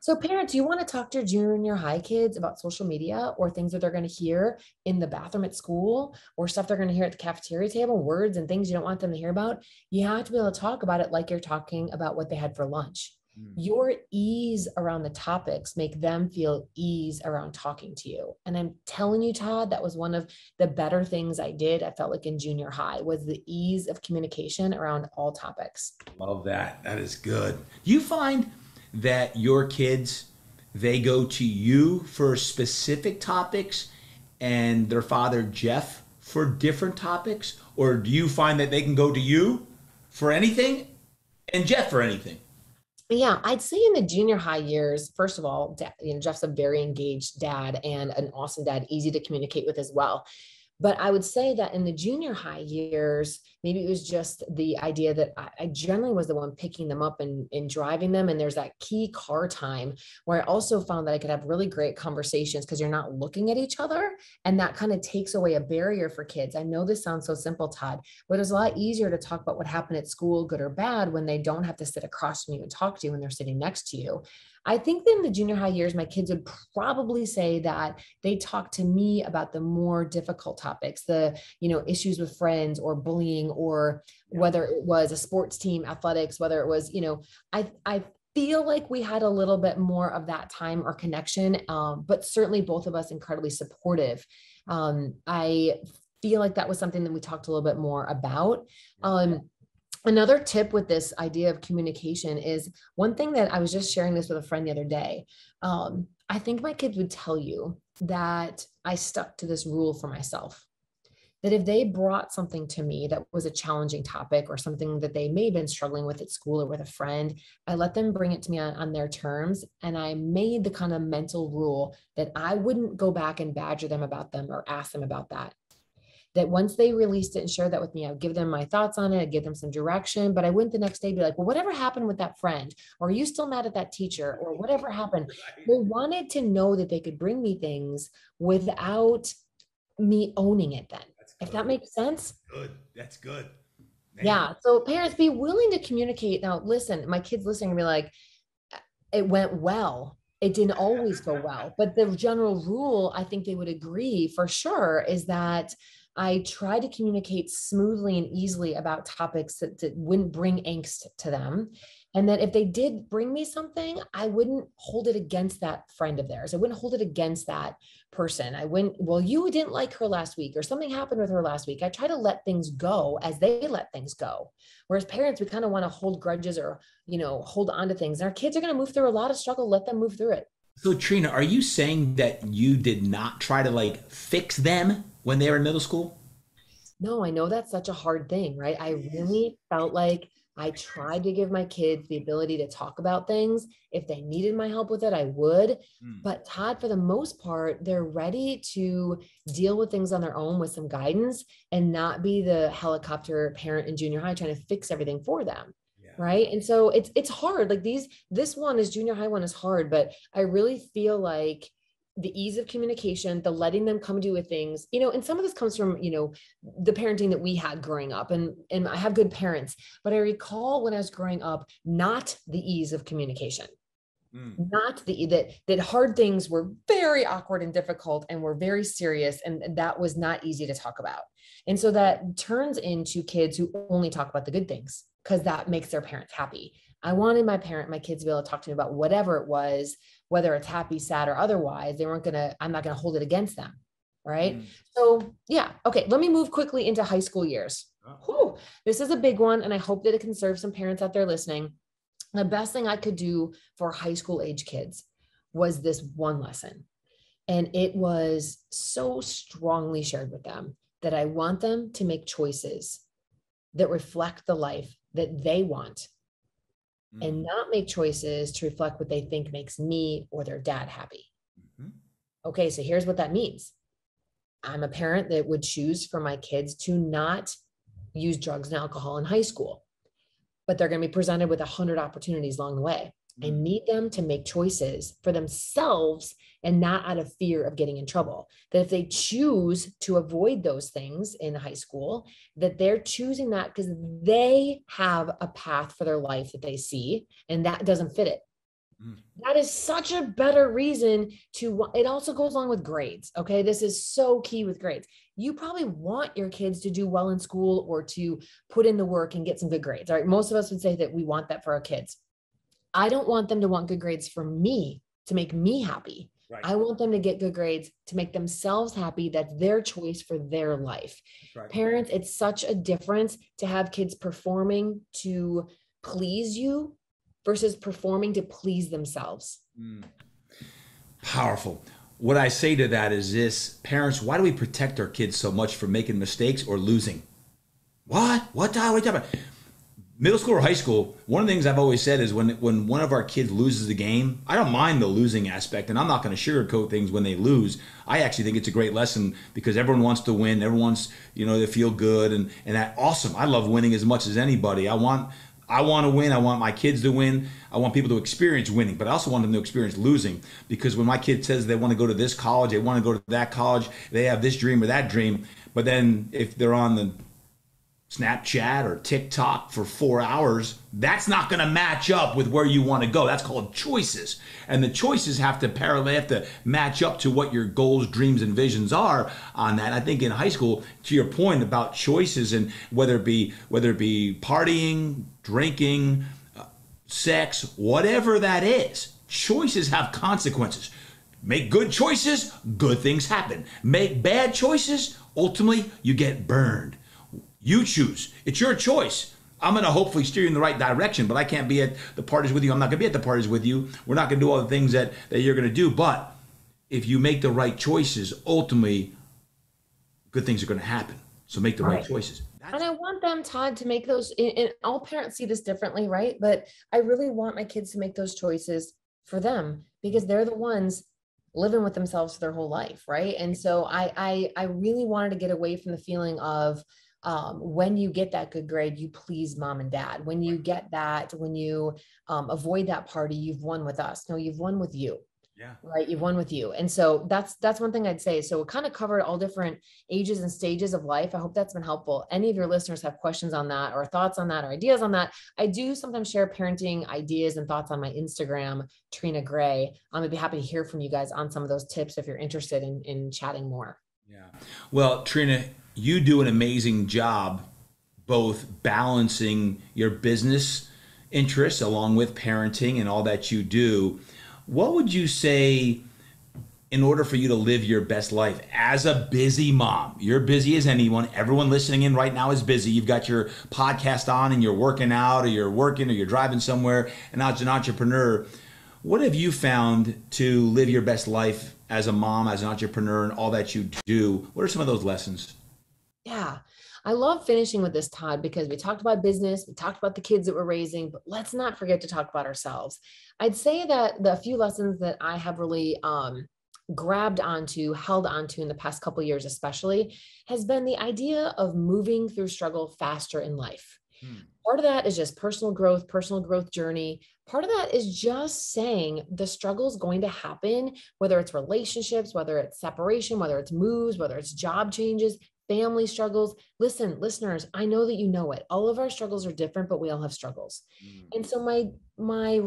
So parents, you want to talk to your junior high kids about social media or things that they're going to hear in the bathroom at school or stuff they're going to hear at the cafeteria table, words and things you don't want them to hear about. You have to be able to talk about it like you're talking about what they had for lunch. Your ease around the topics make them feel ease around talking to you. And I'm telling you, Todd, that was one of the better things I did. I felt like in junior high was the ease of communication around all topics. Love that. That is good. You find that your kids, they go to you for specific topics and their father, Jeff, for different topics? Or do you find that they can go to you for anything and Jeff for anything? Yeah, I'd say in the junior high years, first of all, Dad, you know, Jeff's a very engaged dad and an awesome dad, easy to communicate with as well. But I would say that in the junior high years, maybe it was just the idea that I generally was the one picking them up and driving them. And there's that key car time where I also found that I could have really great conversations because you're not looking at each other. And that kind of takes away a barrier for kids. I know this sounds so simple, Todd, but it was a lot easier to talk about what happened at school, good or bad, when they don't have to sit across from you and talk to you when they're sitting next to you. I think that in the junior high years, my kids would probably say that they talk to me about the more difficult topics, the, you know, issues with friends or bullying, or whether it was a sports team, athletics, whether it was, you know, I feel like we had a little bit more of that time or connection, but certainly both of us incredibly supportive. I feel like that was something that we talked a little bit more about. Another tip with this idea of communication is one thing that I was just sharing this with a friend the other day. I think my kids would tell you that I stuck to this rule for myself, that if they brought something to me that was a challenging topic or something that they may have been struggling with at school or with a friend, I let them bring it to me on their terms. And I made the kind of mental rule that I wouldn't go back and badger them about them or ask them about that. That once they released it and shared that with me, I would give them my thoughts on it, I'd give them some direction, but I wouldn't the next day be like, well, whatever happened with that friend, or are you still mad at that teacher, or whatever happened. They wanted to know that they could bring me things without me owning it then. If that makes sense. Good. That's good. Man. Yeah. So parents, be willing to communicate. Now, listen, my kids listening will be like, it went well. It didn't always go well, but the general rule, I think they would agree for sure, is that I try to communicate smoothly and easily about topics that wouldn't bring angst to them. And that if they did bring me something, I wouldn't hold it against that friend of theirs. I wouldn't hold it against that person. I wouldn't, well, you didn't like her last week, or something happened with her last week. I try to let things go as they let things go. Whereas parents, we kind of want to hold grudges or, you know, hold on to things. And our kids are going to move through a lot of struggle. Let them move through it. So Trina, are you saying that you did not try to like fix them when they were in middle school? No, I know that's such a hard thing, right? I really felt like I tried to give my kids the ability to talk about things. If they needed my help with it, I would. But Todd, for the most part, they're ready to deal with things on their own with some guidance and not be the helicopter parent in junior high trying to fix everything for them. Right. And so it's hard. Like this one is junior high one is hard, but I really feel like the ease of communication, the letting them come do with things, you know, and some of this comes from, you know, the parenting that we had growing up, and I have good parents, but I recall when I was growing up, not the ease of communication, not the, that hard things were very awkward and difficult and were very serious. And that was not easy to talk about. And so that turns into kids who only talk about the good things, because that makes their parents happy. I wanted my kids to be able to talk to me about whatever it was, whether it's happy, sad, or otherwise. They weren't going to, I'm not going to hold it against them. Right. So yeah. Okay. Let me move quickly into high school years. Whew, this is a big one. And I hope that it can serve some parents out there listening. The best thing I could do for high school age kids was this one lesson. And it was so strongly shared with them that I want them to make choices that reflect the life that they want, and not make choices to reflect what they think makes me or their dad happy. Okay, so here's what that means. I'm a parent that would choose for my kids to not use drugs and alcohol in high school, but they're going to be presented with 100 opportunities along the way. I need them to make choices for themselves and not out of fear of getting in trouble. That if they choose to avoid those things in high school, that they're choosing that because they have a path for their life that they see, and that doesn't fit it. That is such a better reason to, it also goes along with grades. Okay. This is so key with grades. You probably want your kids to do well in school or to put in the work and get some good grades. All right. Most of us would say that we want that for our kids. I don't want them to want good grades for me to make me happy. Right. I want them to get good grades to make themselves happy. That's their choice for their life. Right. Parents, it's such a difference to have kids performing to please you versus performing to please themselves. Powerful. What I say to that is this: parents, why do we protect our kids so much from making mistakes or losing? What are we talking about? Middle school or high school, one of the things I've always said is when one of our kids loses the game, I don't mind the losing aspect, and I'm not going to sugarcoat things when they lose. I actually think it's a great lesson because everyone wants to win. Everyone wants, you know, to feel good and that awesome. I love winning as much as anybody. I want to win. I want my kids to win. I want people to experience winning, but I also want them to experience losing, because when my kid says they want to go to this college, they want to go to that college, they have this dream or that dream, but then if they're on the Snapchat or TikTok for 4 hours, that's not going to match up with where you want to go. That's called choices. And the choices have to parallel, have to match up to what your goals, dreams, and visions are on that. I think in high school, to your point about choices and whether it be partying, drinking, sex, whatever that is, choices have consequences. Make good choices, good things happen. Make bad choices, ultimately you get burned. You choose. It's your choice. I'm going to hopefully steer you in the right direction, but I can't be at the parties with you. I'm not going to be at the parties with you. We're not going to do all the things that you're going to do. But if you make the right choices, ultimately, good things are going to happen. So make the right choices. And I want them, Todd, to make those, and all parents see this differently, right? But I really want my kids to make those choices for them, because they're the ones living with themselves their whole life, right? And so I really wanted to get away from the feeling of, when you get that good grade, you please mom and dad. When you get that, when you avoid that party, you've won with us. No, you've won with you. Yeah. Right. You've won with you. And so that's one thing I'd say. So it kind of covered all different ages and stages of life. I hope that's been helpful. Any of your listeners have questions on that or thoughts on that or ideas on that, I do sometimes share parenting ideas and thoughts on my Instagram, Trina Gray. I'd be happy to hear from you guys on some of those tips if you're interested in chatting more. Yeah. Well, Trina, you do an amazing job both balancing your business interests along with parenting and all that you do. What would you say in order for you to live your best life as a busy mom? You're busy as anyone. Everyone listening in right now is busy. You've got your podcast on and you're working out or you're driving somewhere and as an entrepreneur. What have you found to live your best life as a mom, as an entrepreneur, and all that you do? What are some of those lessons? Yeah, I love finishing with this, Todd, because we talked about business, we talked about the kids that we're raising, but let's not forget to talk about ourselves. I'd say that the few lessons that I have really grabbed onto, held onto in the past couple of years, especially, has been the idea of moving through struggle faster in life. Part of that is just personal growth journey. Part of that is just saying the struggle's going to happen, whether it's relationships, whether it's separation, whether it's moves, whether it's job changes, family struggles. Listen, listeners, I know that you know it. All of our struggles are different, but we all have struggles. And so my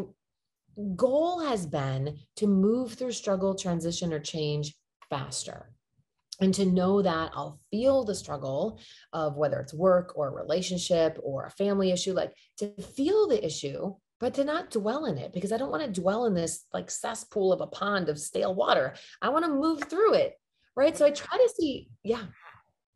goal has been to move through struggle, transition, or change faster. And to know that I'll feel the struggle of whether it's work or a relationship or a family issue, like to feel the issue, but to not dwell in it, because I don't want to dwell in this like cesspool of a pond of stale water. I want to move through it, right? So I try to see, yeah,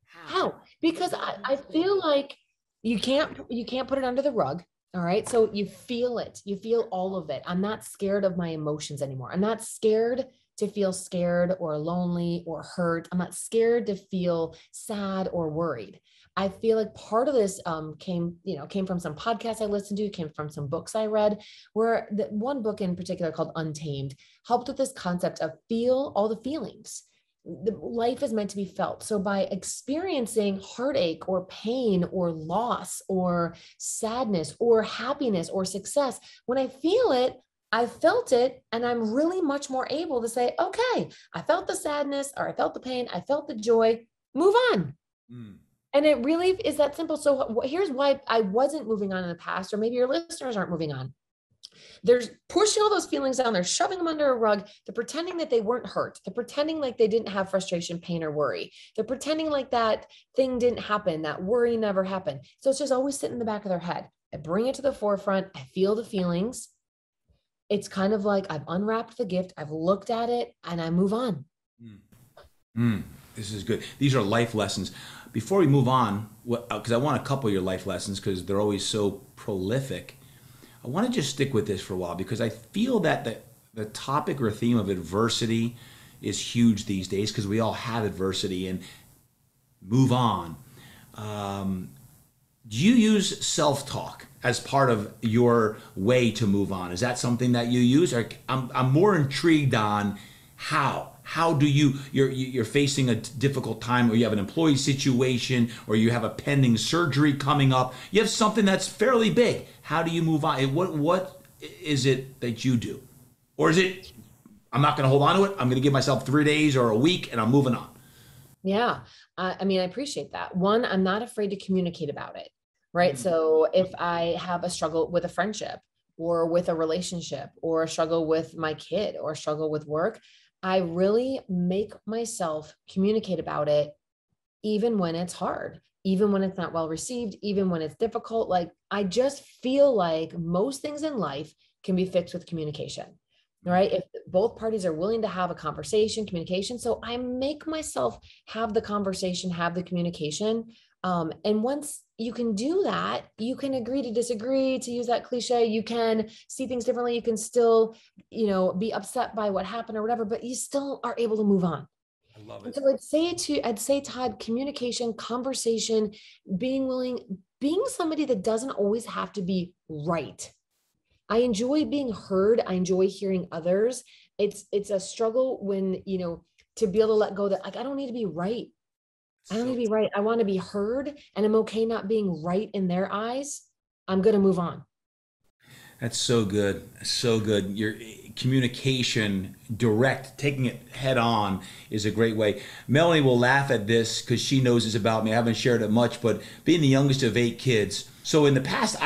how, because I feel like you can't put it under the rug. All right. So you feel it, you feel all of it. I'm not scared of my emotions anymore. I'm not scared to feel scared or lonely or hurt. I'm not scared to feel sad or worried. I feel like part of this came from some podcasts I listened to, came from some books I read, where the one book in particular called Untamed helped with this concept of feel all the feelings. Life is meant to be felt. So by experiencing heartache or pain or loss or sadness or happiness or success, when I feel it, I felt it, and I'm really much more able to say, okay, I felt the sadness, or I felt the pain, I felt the joy, move on. And it really is that simple. So here's why I wasn't moving on in the past, or maybe your listeners aren't moving on. They're pushing all those feelings down. They're shoving them under a rug. They're pretending that they weren't hurt. They're pretending like they didn't have frustration, pain, or worry. They're pretending like that thing didn't happen. That worry never happened. So it's just always sitting in the back of their head. I bring it to the forefront. I feel the feelings. It's kind of like I've unwrapped the gift. I've looked at it and I move on. This is good. These are life lessons. Before we move on, because I want a couple of your life lessons because they're always so prolific. I want to just stick with this for a while because I feel that the topic or theme of adversity is huge these days because we all have adversity and move on. Do you use self-talk as part of your way to move on? Is that something that you use? Or I'm more intrigued on how do you're facing a difficult time, or you have an employee situation, or you have a pending surgery coming up. You have something that's fairly big. How do you move on? And what is it that you do? Or is it, I'm not going to hold on to it. I'm going to give myself 3 days or a week and I'm moving on. Yeah. I mean, I appreciate that. One, I'm not afraid to communicate about it. Right. So if I have a struggle with a friendship or with a relationship or a struggle with my kid or a struggle with work, I really make myself communicate about it, even when it's hard, even when it's not well received, even when it's difficult. Like, I just feel like most things in life can be fixed with communication. Right? If both parties are willing to have a conversation, communication. So I make myself have the conversation, have the communication. And once you can do that, you can agree to disagree, to use that cliche. You can see things differently. You can still, be upset by what happened or whatever, but you still are able to move on. I love it. And so I'd say, Todd, communication, conversation, being somebody that doesn't always have to be right. I enjoy being heard. I enjoy hearing others. It's a struggle when, to be able to let go that, like, I don't need to be right. I don't need to be right. I want to be heard, and I'm okay not being right in their eyes. I'm going to move on. That's so good. So good. Your communication, direct, taking it head on is a great way. Melanie will laugh at this because she knows this about me. I haven't shared it much, but being the youngest of 8 kids, so in the past,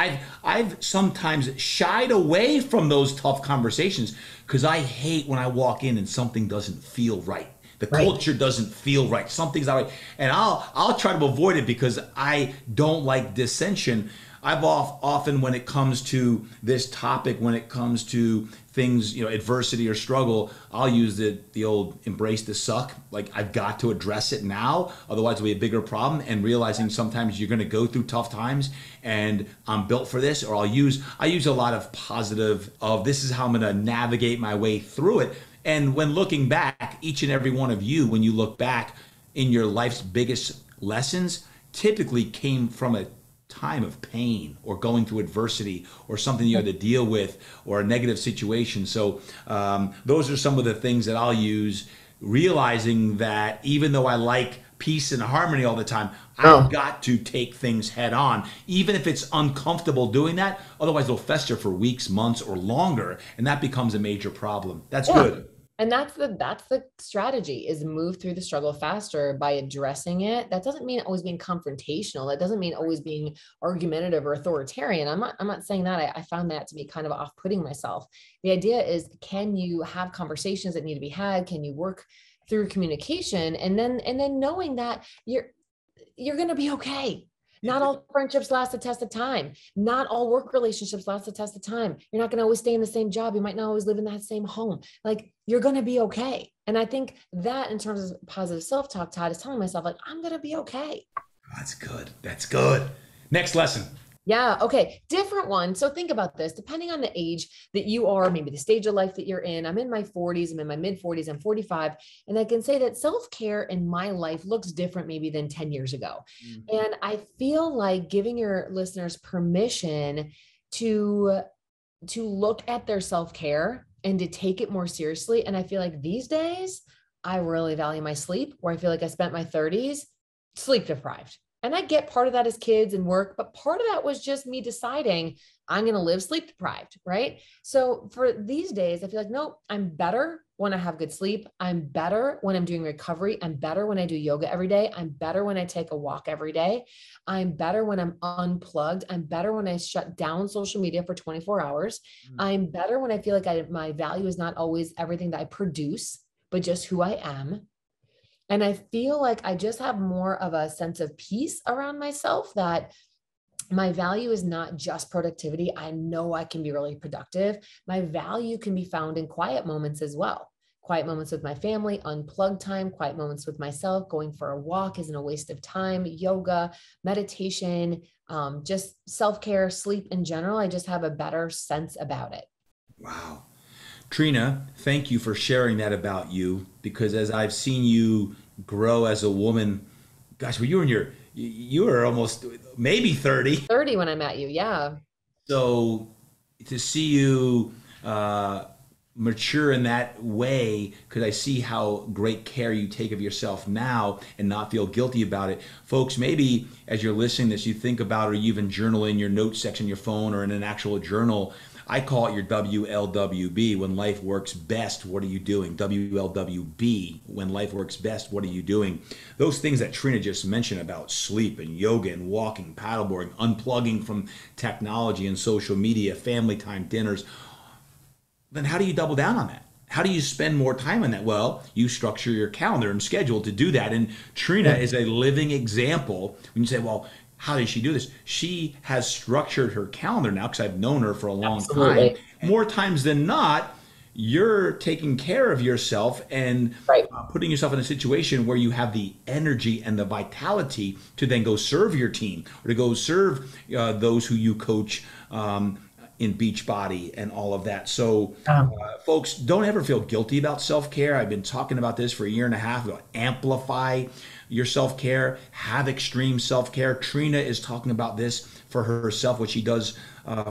I've sometimes shied away from those tough conversations because I hate when I walk in and something doesn't feel right. The culture doesn't feel right. Something's not right. And I'll try to avoid it because I don't like dissension. I've often, when it comes to this topic, when it comes to things, you know, adversity or struggle, I'll use the old embrace the suck. Like, I've got to address it now, otherwise it'll be a bigger problem. And realizing sometimes you're going to go through tough times, and I'm built for this. Or I use a lot of positive of this is how I'm going to navigate my way through it. And when looking back, each and every one of you, when you look back in your life's biggest lessons, typically came from a time of pain or going through adversity or something you had to deal with or a negative situation. So those are some of the things that I'll use, realizing that even though I like peace and harmony all the time, I've got to take things head on, even if it's uncomfortable doing that. Otherwise, it'll fester for weeks, months, or longer, and that becomes a major problem. That's good. And that's the strategy, is move through the struggle faster by addressing it. That doesn't mean always being confrontational. That doesn't mean always being argumentative or authoritarian. I'm not saying that. I found that to be kind of off-putting myself. The idea is, can you have conversations that need to be had? Can you work through communication? And then knowing that you're going to be okay. Not all friendships last the test of time. Not all work relationships last the test of time. You're not going to always stay in the same job. You might not always live in that same home. Like, you're going to be okay. And I think that, in terms of positive self-talk, Todd, is telling myself, like, I'm going to be okay. That's good. That's good. Next lesson. Yeah. Okay. Different one. So think about this, depending on the age that you are, maybe the stage of life that you're in. I'm in my 40s. I'm in my mid 40s. I'm 45. And I can say that self-care in my life looks different maybe than 10 years ago. Mm-hmm. And I feel like giving your listeners permission to look at their self-care and to take it more seriously. And I feel like these days I really value my sleep, where I feel like I spent my 30s sleep deprived. And I get part of that as kids and work, but part of that was just me deciding I'm going to live sleep deprived, right? So for these days, I feel like, no, I'm better when I have good sleep. I'm better when I'm doing recovery. I'm better when I do yoga every day. I'm better when I take a walk every day. I'm better when I'm unplugged. I'm better when I shut down social media for 24 hours. Mm-hmm. I'm better when I feel like my value is not always everything that I produce, but just who I am. And I feel like I just have more of a sense of peace around myself, that my value is not just productivity. I know I can be really productive. My value can be found in quiet moments as well. Quiet moments with my family, unplugged time, quiet moments with myself. Going for a walk isn't a waste of time. Yoga, meditation, just self-care, sleep in general. I just have a better sense about it. Wow. Trina, thank you for sharing that about you, because as I've seen you grow as a woman, gosh, well, you were almost maybe 30. 30 when I met you, yeah. So to see you mature in that way, because I see how great care you take of yourself now and not feel guilty about it. Folks, maybe as you're listening to this, you think about, or you even journal in your notes section, your phone, or in an actual journal. I call it your WLWB, when life works best, what are you doing? WLWB, when life works best, what are you doing? Those things that Trina just mentioned about sleep and yoga and walking, paddleboarding, unplugging from technology and social media, family time, dinners. Then how do you double down on that? How do you spend more time on that? Well, you structure your calendar and schedule to do that. And Trina is a living example. When you say, well, how did she do this? She has structured her calendar now, because I've known her for a long time. More times than not, you're taking care of yourself and putting yourself in a situation where you have the energy and the vitality to then go serve your team, or to go serve those who you coach in Beachbody and all of that. So folks, don't ever feel guilty about self-care. I've been talking about this for a year and a half, about amplify your self-care, have extreme self-care. Trina is talking about this for herself, what she does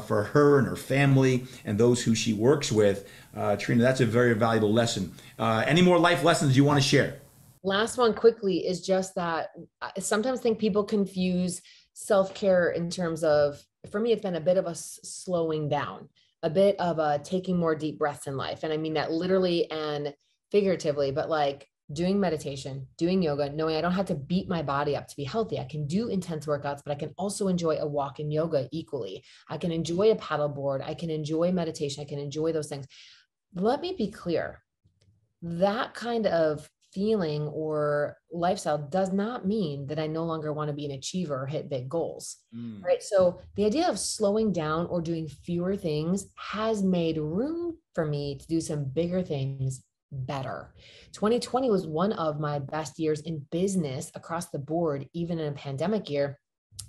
for her and her family and those who she works with. Trina, that's a very valuable lesson. Any more life lessons you want to share? Last one quickly is just that I sometimes think people confuse self-care in terms of, for me, it's been a bit of a slowing down, a bit of a taking more deep breaths in life. And I mean that literally and figuratively, but like doing meditation, doing yoga, knowing I don't have to beat my body up to be healthy. I can do intense workouts, but I can also enjoy a walk in yoga equally. I can enjoy a paddleboard. I can enjoy meditation. I can enjoy those things. Let me be clear. That kind of feeling or lifestyle does not mean that I no longer want to be an achiever or hit big goals, right? So the idea of slowing down or doing fewer things has made room for me to do some bigger things better. 2020 was one of my best years in business across the board, even in a pandemic year.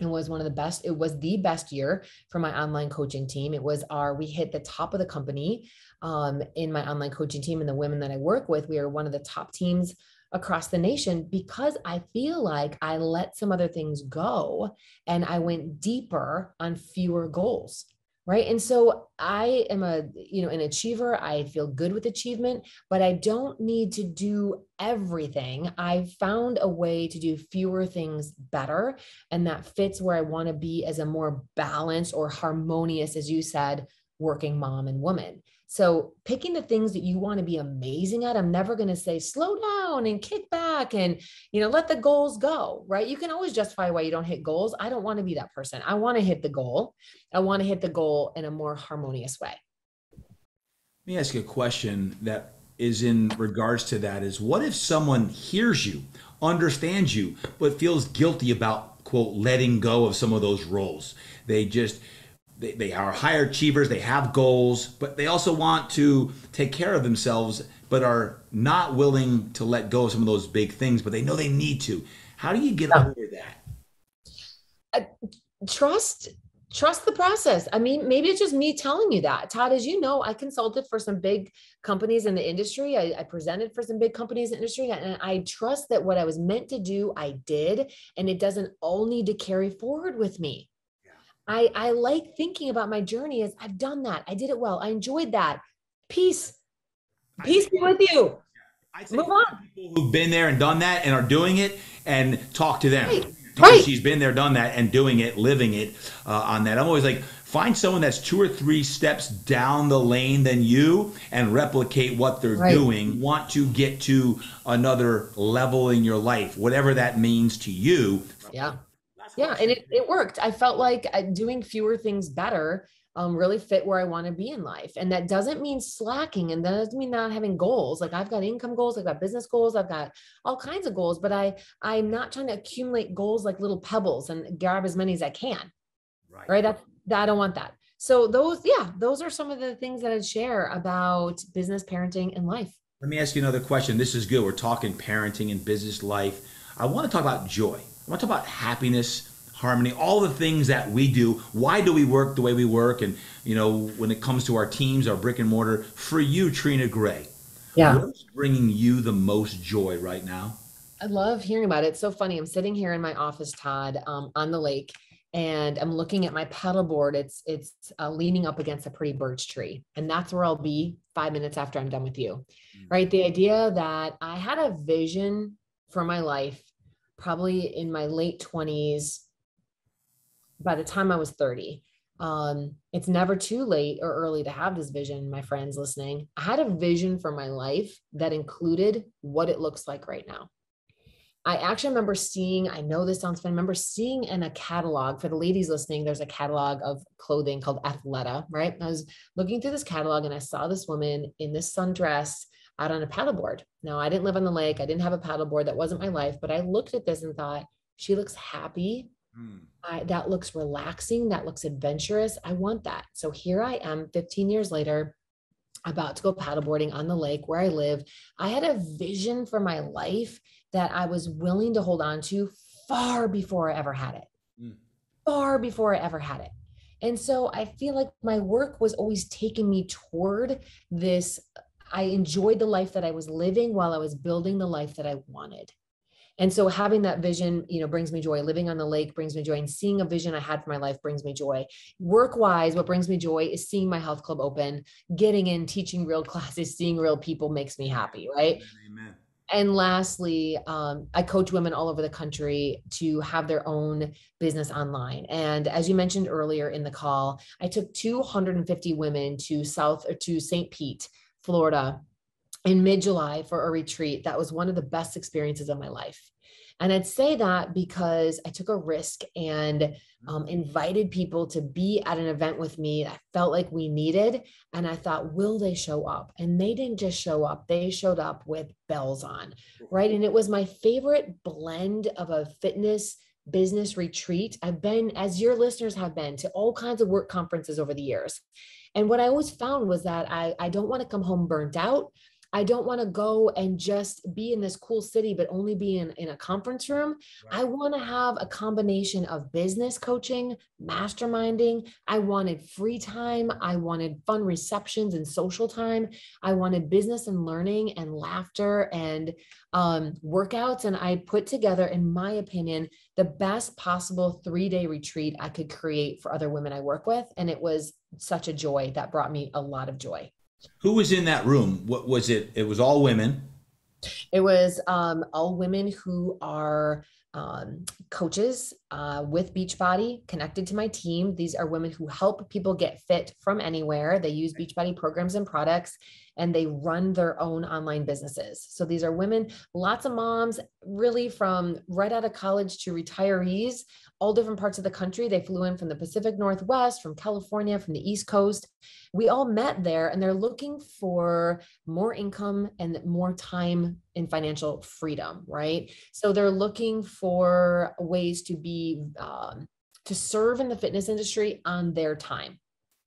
It was one of the best. It was the best year for my online coaching team. It was we hit the top of the company in my online coaching team and the women that I work with. We are one of the top teams across the nation because I feel like I let some other things go and I went deeper on fewer goals. Right. And so I am an achiever. I feel good with achievement, but I don't need to do everything. I found a way to do fewer things better. And that fits where I want to be as a more balanced or harmonious, as you said, working mom and woman. So picking the things that you want to be amazing at, I'm never going to say slow down and kick back and, let the goals go, right? You can always justify why you don't hit goals. I don't want to be that person. I want to hit the goal. I want to hit the goal in a more harmonious way. Let me ask you a question that is in regards to that is, what if someone hears you, understands you, but feels guilty about, quote, letting go of some of those roles? They are higher achievers, they have goals, but they also want to take care of themselves, but are not willing to let go of some of those big things, but they know they need to. How do you get over that? Trust the process. I mean, maybe it's just me telling you that. Todd, as you know, I consulted for some big companies in the industry. I presented for some big companies in the industry, and I trust that what I was meant to do, I did, and it doesn't all need to carry forward with me. I like thinking about my journey as I've done that. I did it well. I enjoyed that. Peace be with you. I think move on. People who've been there and done that and are doing it, and talk to them. Right. She's been there, done that, and doing it, living it on that. I'm always like, find someone that's 2 or 3 steps down the lane than you and replicate what they're doing. Want to get to another level in your life, whatever that means to you. Yeah. Yeah. And it worked. I felt like doing fewer things better really fit where I want to be in life. And that doesn't mean slacking. And that doesn't mean not having goals. Like I've got income goals, I've got business goals, I've got all kinds of goals, but I'm not trying to accumulate goals like little pebbles and grab as many as I can. Right. I don't want that. So those are some of the things that I'd share about business, parenting, and life. Let me ask you another question. This is good. We're talking parenting and business life. I want to talk about joy. I want to talk about happiness, harmony, all the things that we do. Why do we work the way we work? And, when it comes to our teams, our brick and mortar, for you, Trina Gray, what's bringing you the most joy right now? I love hearing about it. It's so funny. I'm sitting here in my office, Todd, on the lake, and I'm looking at my paddle board. It's leaning up against a pretty birch tree. And that's where I'll be 5 minutes after I'm done with you, right? The idea that I had a vision for my life probably in my late 20s, by the time I was 30. It's never too late or early to have this vision, my friends listening. I had a vision for my life that included what it looks like right now. I actually remember seeing, I know this sounds funny, I remember seeing in a catalog, for the ladies listening, there's a catalog of clothing called Athleta, right? I was looking through this catalog and I saw this woman in this sundress out on a paddleboard. Now, I didn't live on the lake. I didn't have a paddleboard. That wasn't my life. But I looked at this and thought, she looks happy. That looks relaxing. That looks adventurous. I want that. So here I am 15 years later, about to go paddleboarding on the lake where I live. I had a vision for my life that I was willing to hold on to far before I ever had it. Far before I ever had it. And so I feel like my work was always taking me toward this. I enjoyed the life that I was living while I was building the life that I wanted. And so having that vision, brings me joy. Living on the lake brings me joy, and seeing a vision I had for my life brings me joy. Work-wise, what brings me joy is seeing my health club open, getting in, teaching real classes, seeing real people makes me happy, right? Amen. And lastly, I coach women all over the country to have their own business online. And as you mentioned earlier in the call, I took 250 women to St. Pete, Florida in mid-July for a retreat. That was one of the best experiences of my life. And I'd say that because I took a risk and invited people to be at an event with me that I felt like we needed. And I thought, will they show up? And they didn't just show up. They showed up with bells on, right? And it was my favorite blend of a fitness business retreat. I've been, as your listeners have been, to all kinds of work conferences over the years. And what I always found was that I don't want to come home burnt out. I don't want to go and just be in this cool city, but only be in a conference room. Right. I want to have a combination of business coaching, masterminding. I wanted free time. I wanted fun receptions and social time. I wanted business and learning and laughter and workouts. And I put together, in my opinion, the best possible 3-day retreat I could create for other women I work with. And it was such a joy. That brought me a lot of joy. Who was in that room? What was it? It was all women. It was all women who are coaches with Beachbody, connected to my team. These are women who help people get fit from anywhere. They use Beachbody programs and products, and they run their own online businesses. So these are women, lots of moms, really from right out of college to retirees, all different parts of the country. They flew in from the Pacific Northwest, from California, from the East Coast. We all met there, and they're looking for more income and more time in financial freedom, right? So they're looking for ways to be, to serve in the fitness industry on their time.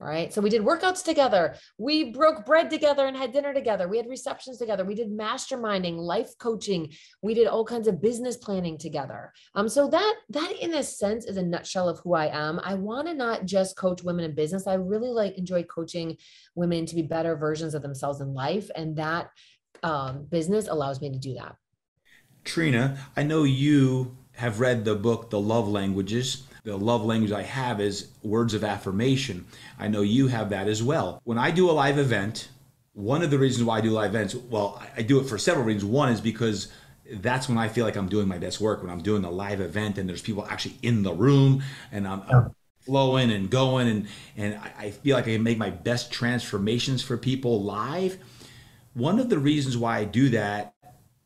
All right. So we did workouts together. We broke bread together and had dinner together. We had receptions together. We did masterminding, life coaching. We did all kinds of business planning together. So that in a sense is a nutshell of who I am. I want to not just coach women in business. I really enjoy coaching women to be better versions of themselves in life. And that business allows me to do that. Trina, I know you have read the book, The Love Languages. The love language I have is words of affirmation. I know you have that as well. When I do a live event, one of the reasons why I do live events, well, I do it for several reasons. One is because that's when I feel like I'm doing my best work, when I'm doing a live event and there's people actually in the room and I'm flowing and going, and I feel like I can make my best transformations for people live. One of the reasons why I do that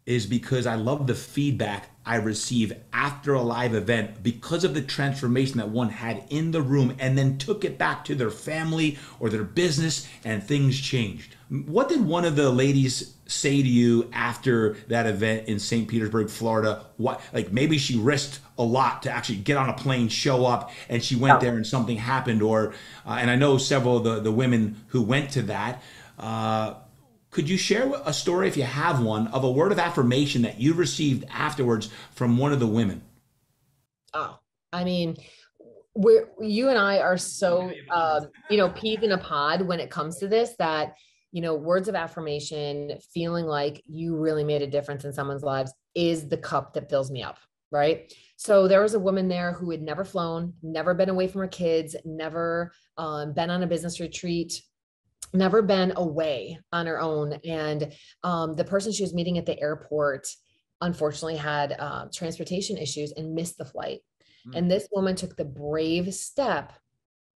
is because I love the feedback I receive after a live event because of the transformation that one had in the room and then took it back to their family or their business and things changed. What did one of the ladies say to you after that event in St. Petersburg, Florida? What, like maybe she risked a lot to actually get on a plane, show up, and she went there and something happened, or, and I know several of the women who went to that, could you share a story, if you have one, of a word of affirmation that you received afterwards from one of the women? Oh, I mean, you and I are so, peas in a pod when it comes to this, that, you know, words of affirmation, feeling like you really made a difference in someone's lives is the cup that fills me up, right? So there was a woman there who had never flown, never been away from her kids, never been on a business retreat, never been away on her own. And the person she was meeting at the airport, unfortunately, had transportation issues and missed the flight. And this woman took the brave step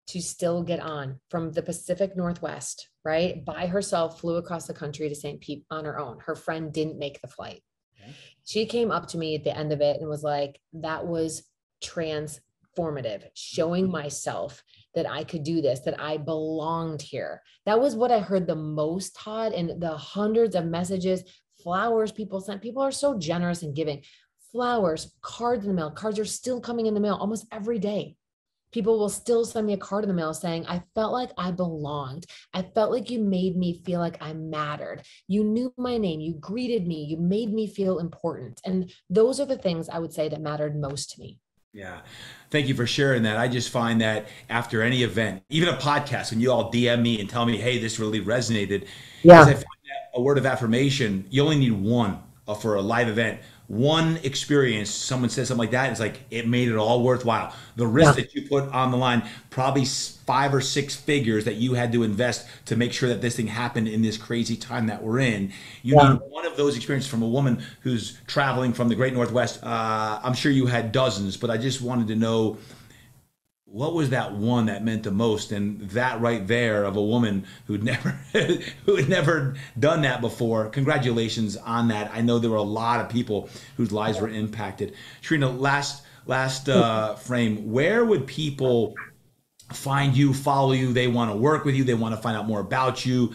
to still get on from the Pacific Northwest, right? By herself, flew across the country to St. Pete on her own. Her friend didn't make the flight. Okay. She came up to me at the end of it and was like, that was transformative, showing myself that I could do this, that I belonged here. That was what I heard the most, Todd, and the hundreds of messages, flowers people sent. People are so generous and giving. Flowers, cards in the mail. Cards are still coming in the mail almost every day. People will still send me a card in the mail saying, I felt like I belonged. I felt like you made me feel like I mattered. You knew my name. You greeted me. You made me feel important. And those are the things I would say that mattered most to me. Yeah. Thank you for sharing that. I just find that after any event, even a podcast, when you all DM me and tell me, hey, this really resonated. Yeah. I find that a word of affirmation, you only need one for a live event. One experience, someone says something like that, it's like, it made it all worthwhile. The risk that you put on the line, probably 5 or 6 figures that you had to invest to make sure that this thing happened in this crazy time that we're in. You need one of those experiences from a woman who's traveling from the Great Northwest. I'm sure you had dozens, but I just wanted to know, what was that one that meant the most? And that right there of a woman who'd never, who had never done that before. Congratulations on that. I know there were a lot of people whose lives were impacted. Trina, last frame, where would people find you, follow you? They want to work with you. They want to find out more about you.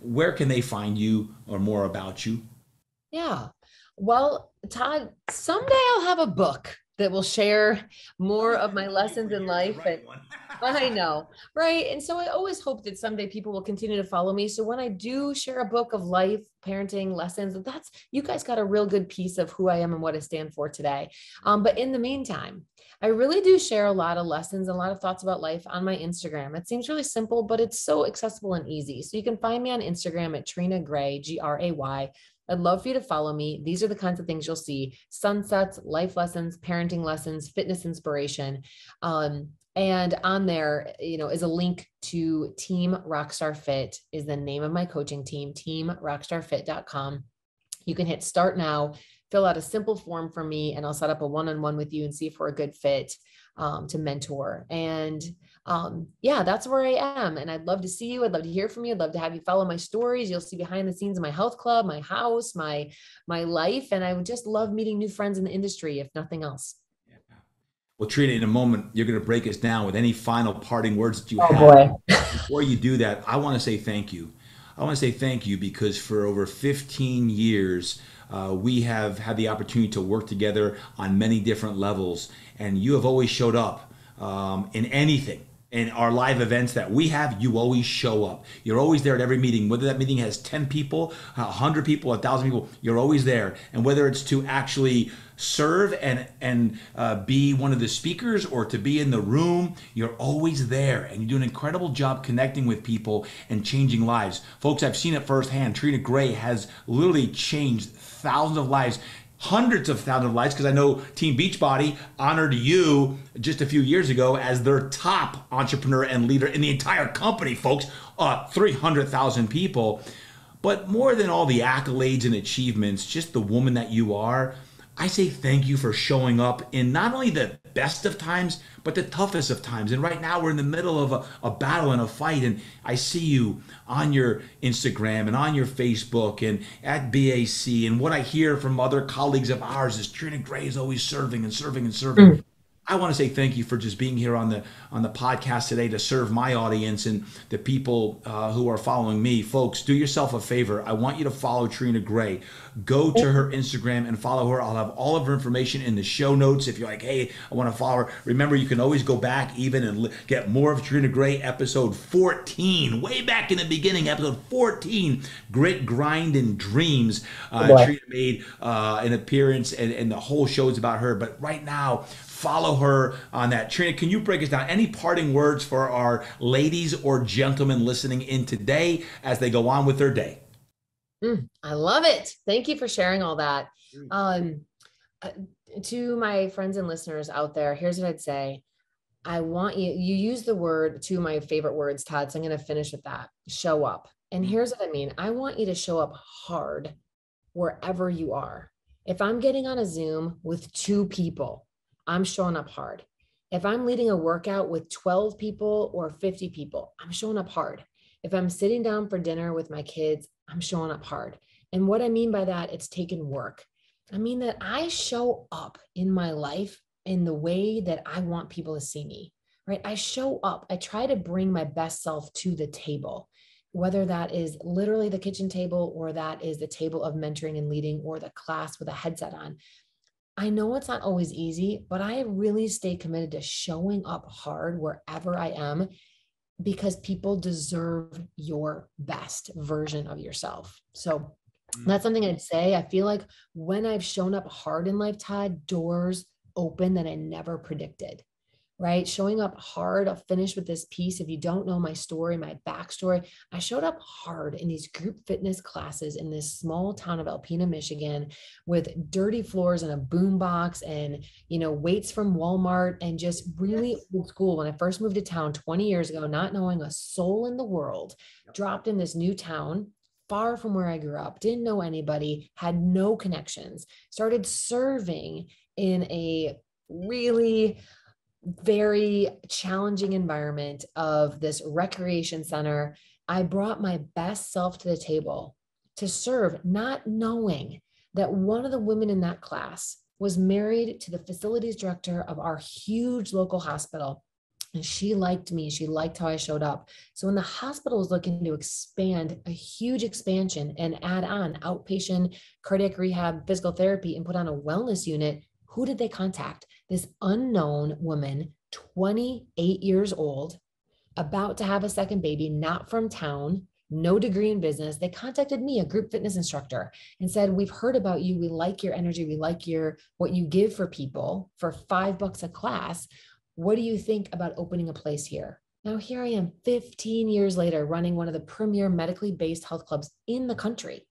Where can they find you or more about you? Yeah. Well, Todd, someday I'll have a book that will share more of my lessons in life. Right, and I know, right? And so I always hope that someday people will continue to follow me. So when I do share a book of life, parenting lessons, that's, you guys got a real good piece of who I am and what I stand for today. But in the meantime, I really do share a lot of lessons, a lot of thoughts about life on my Instagram. It seems really simple, but it's so accessible and easy. So you can find me on Instagram at Trina Gray, Gray. I'd love for you to follow me. These are the kinds of things you'll see: sunsets, life lessons, parenting lessons, fitness inspiration. And on there, you know, is a link to Team Rockstar Fit, is the name of my coaching team, teamrockstarfit.com. You can hit start now, fill out a simple form for me, and I'll set up a one-on-one with you and see if we're a good fit to mentor. And yeah, that's where I am. And I'd love to see you. I'd love to hear from you. I'd love to have you follow my stories. You'll see behind the scenes of my health club, my house, my life. And I would just love meeting new friends in the industry, if nothing else. Yeah. Well, Trina, in a moment, you're going to break us down with any final parting words that you have. Before you do that, I want to say thank you. I want to say thank you because for over 15 years, we have had the opportunity to work together on many different levels. And you have always showed up in anything. In our live events that we have, you always show up. You're always there at every meeting, whether that meeting has 10 people, 100 people, 1,000 people, you're always there. And whether it's to actually serve and be one of the speakers or to be in the room, you're always there. And you do an incredible job connecting with people and changing lives. Folks, I've seen it firsthand. Trina Gray has literally changed thousands of lives, hundreds of thousands of lives, because I know Team Beachbody honored you just a few years ago as their top entrepreneur and leader in the entire company, folks, 300,000 people. But more than all the accolades and achievements, just the woman that you are, I say thank you for showing up in not only the best of times, but the toughest of times. And right now we're in the middle of a battle and a fight. And I see you on your Instagram and on your Facebook and at BAC. And what I hear from other colleagues of ours is Trina Gray is always serving and serving and serving. I want to say thank you for just being here on the podcast today to serve my audience and the people who are following me. Folks, do yourself a favor. I want you to follow Trina Gray. Go to her Instagram and follow her. I'll have all of her information in the show notes. If you're like, hey, I want to follow her. Remember, you can always go back even and get more of Trina Gray, episode 14, way back in the beginning, episode 14, Grit, Grind, and Dreams. Trina made an appearance and the whole show is about her. But right now, follow her on that. Trina, can you break us down? Any parting words for our ladies or gentlemen listening in today as they go on with their day? I love it. Thank you for sharing all that. To my friends and listeners out there, here's what I'd say. I want you use the word, two of my favorite words, Todd, so I'm going to finish with that. Show up. And here's what I mean. I want you to show up hard wherever you are. If I'm getting on a Zoom with 2 people, I'm showing up hard. If I'm leading a workout with 12 people or 50 people, I'm showing up hard. If I'm sitting down for dinner with my kids, I'm showing up hard. And what I mean by that, it's taken work. I mean that I show up in my life in the way that I want people to see me, right? I show up. I try to bring my best self to the table, whether that is literally the kitchen table or that is the table of mentoring and leading or the class with a headset on. I know it's not always easy, but I really stay committed to showing up hard wherever I am because people deserve your best version of yourself. So that's something I'd say. I feel like when I've shown up hard in life, Todd, doors open that I never predicted, right? Showing up hard. I'll finish with this piece. If you don't know my story, my backstory, I showed up hard in these group fitness classes in this small town of Alpena, Michigan, with dirty floors and a boombox and, you know, weights from Walmart and just really old school. When I first moved to town 20 years ago, not knowing a soul in the world, dropped in this new town, far from where I grew up, didn't know anybody, had no connections, started serving in a really very challenging environment of this recreation center, I brought my best self to the table to serve, not knowing that one of the women in that class was married to the facilities director of our huge local hospital. And she liked me. She liked how I showed up. So when the hospital was looking to expand, a huge expansion, and add on outpatient cardiac rehab, physical therapy, and put on a wellness unit, who did they contact? This unknown woman, 28 years old, about to have a second baby, not from town, no degree in business. They contacted me, a group fitness instructor, and said, we've heard about you. We like your energy. We like what you give for people for $5 a class. What do you think about opening a place here? Now, here I am 15 years later running one of the premier medically based health clubs in the country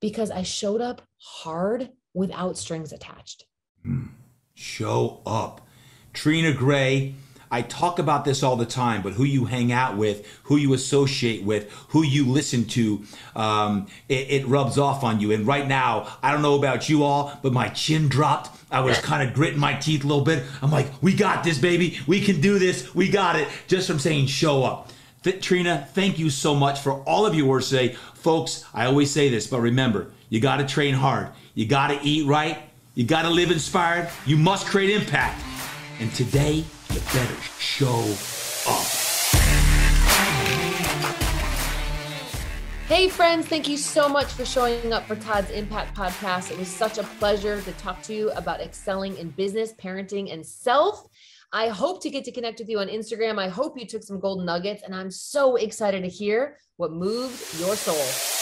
because I showed up hard without strings attached. Show up. Trina Gray, I talk about this all the time, but who you hang out with, who you associate with, who you listen to, it rubs off on you. And right now, I don't know about you all, but my chin dropped. I was kind of gritting my teeth a little bit. I'm like, we got this, baby. We can do this. We got it. Just from saying show up. Trina, thank you so much for all of your words today. Folks, I always say this, but remember, you got to train hard. You got to eat right. You got to live inspired. You must create impact. And today, you better show up. Hey friends, thank you so much for showing up for Todd's Impact Podcast. It was such a pleasure to talk to you about excelling in business, parenting, and self. I hope to get to connect with you on Instagram. I hope you took some golden nuggets, and I'm so excited to hear what moved your soul.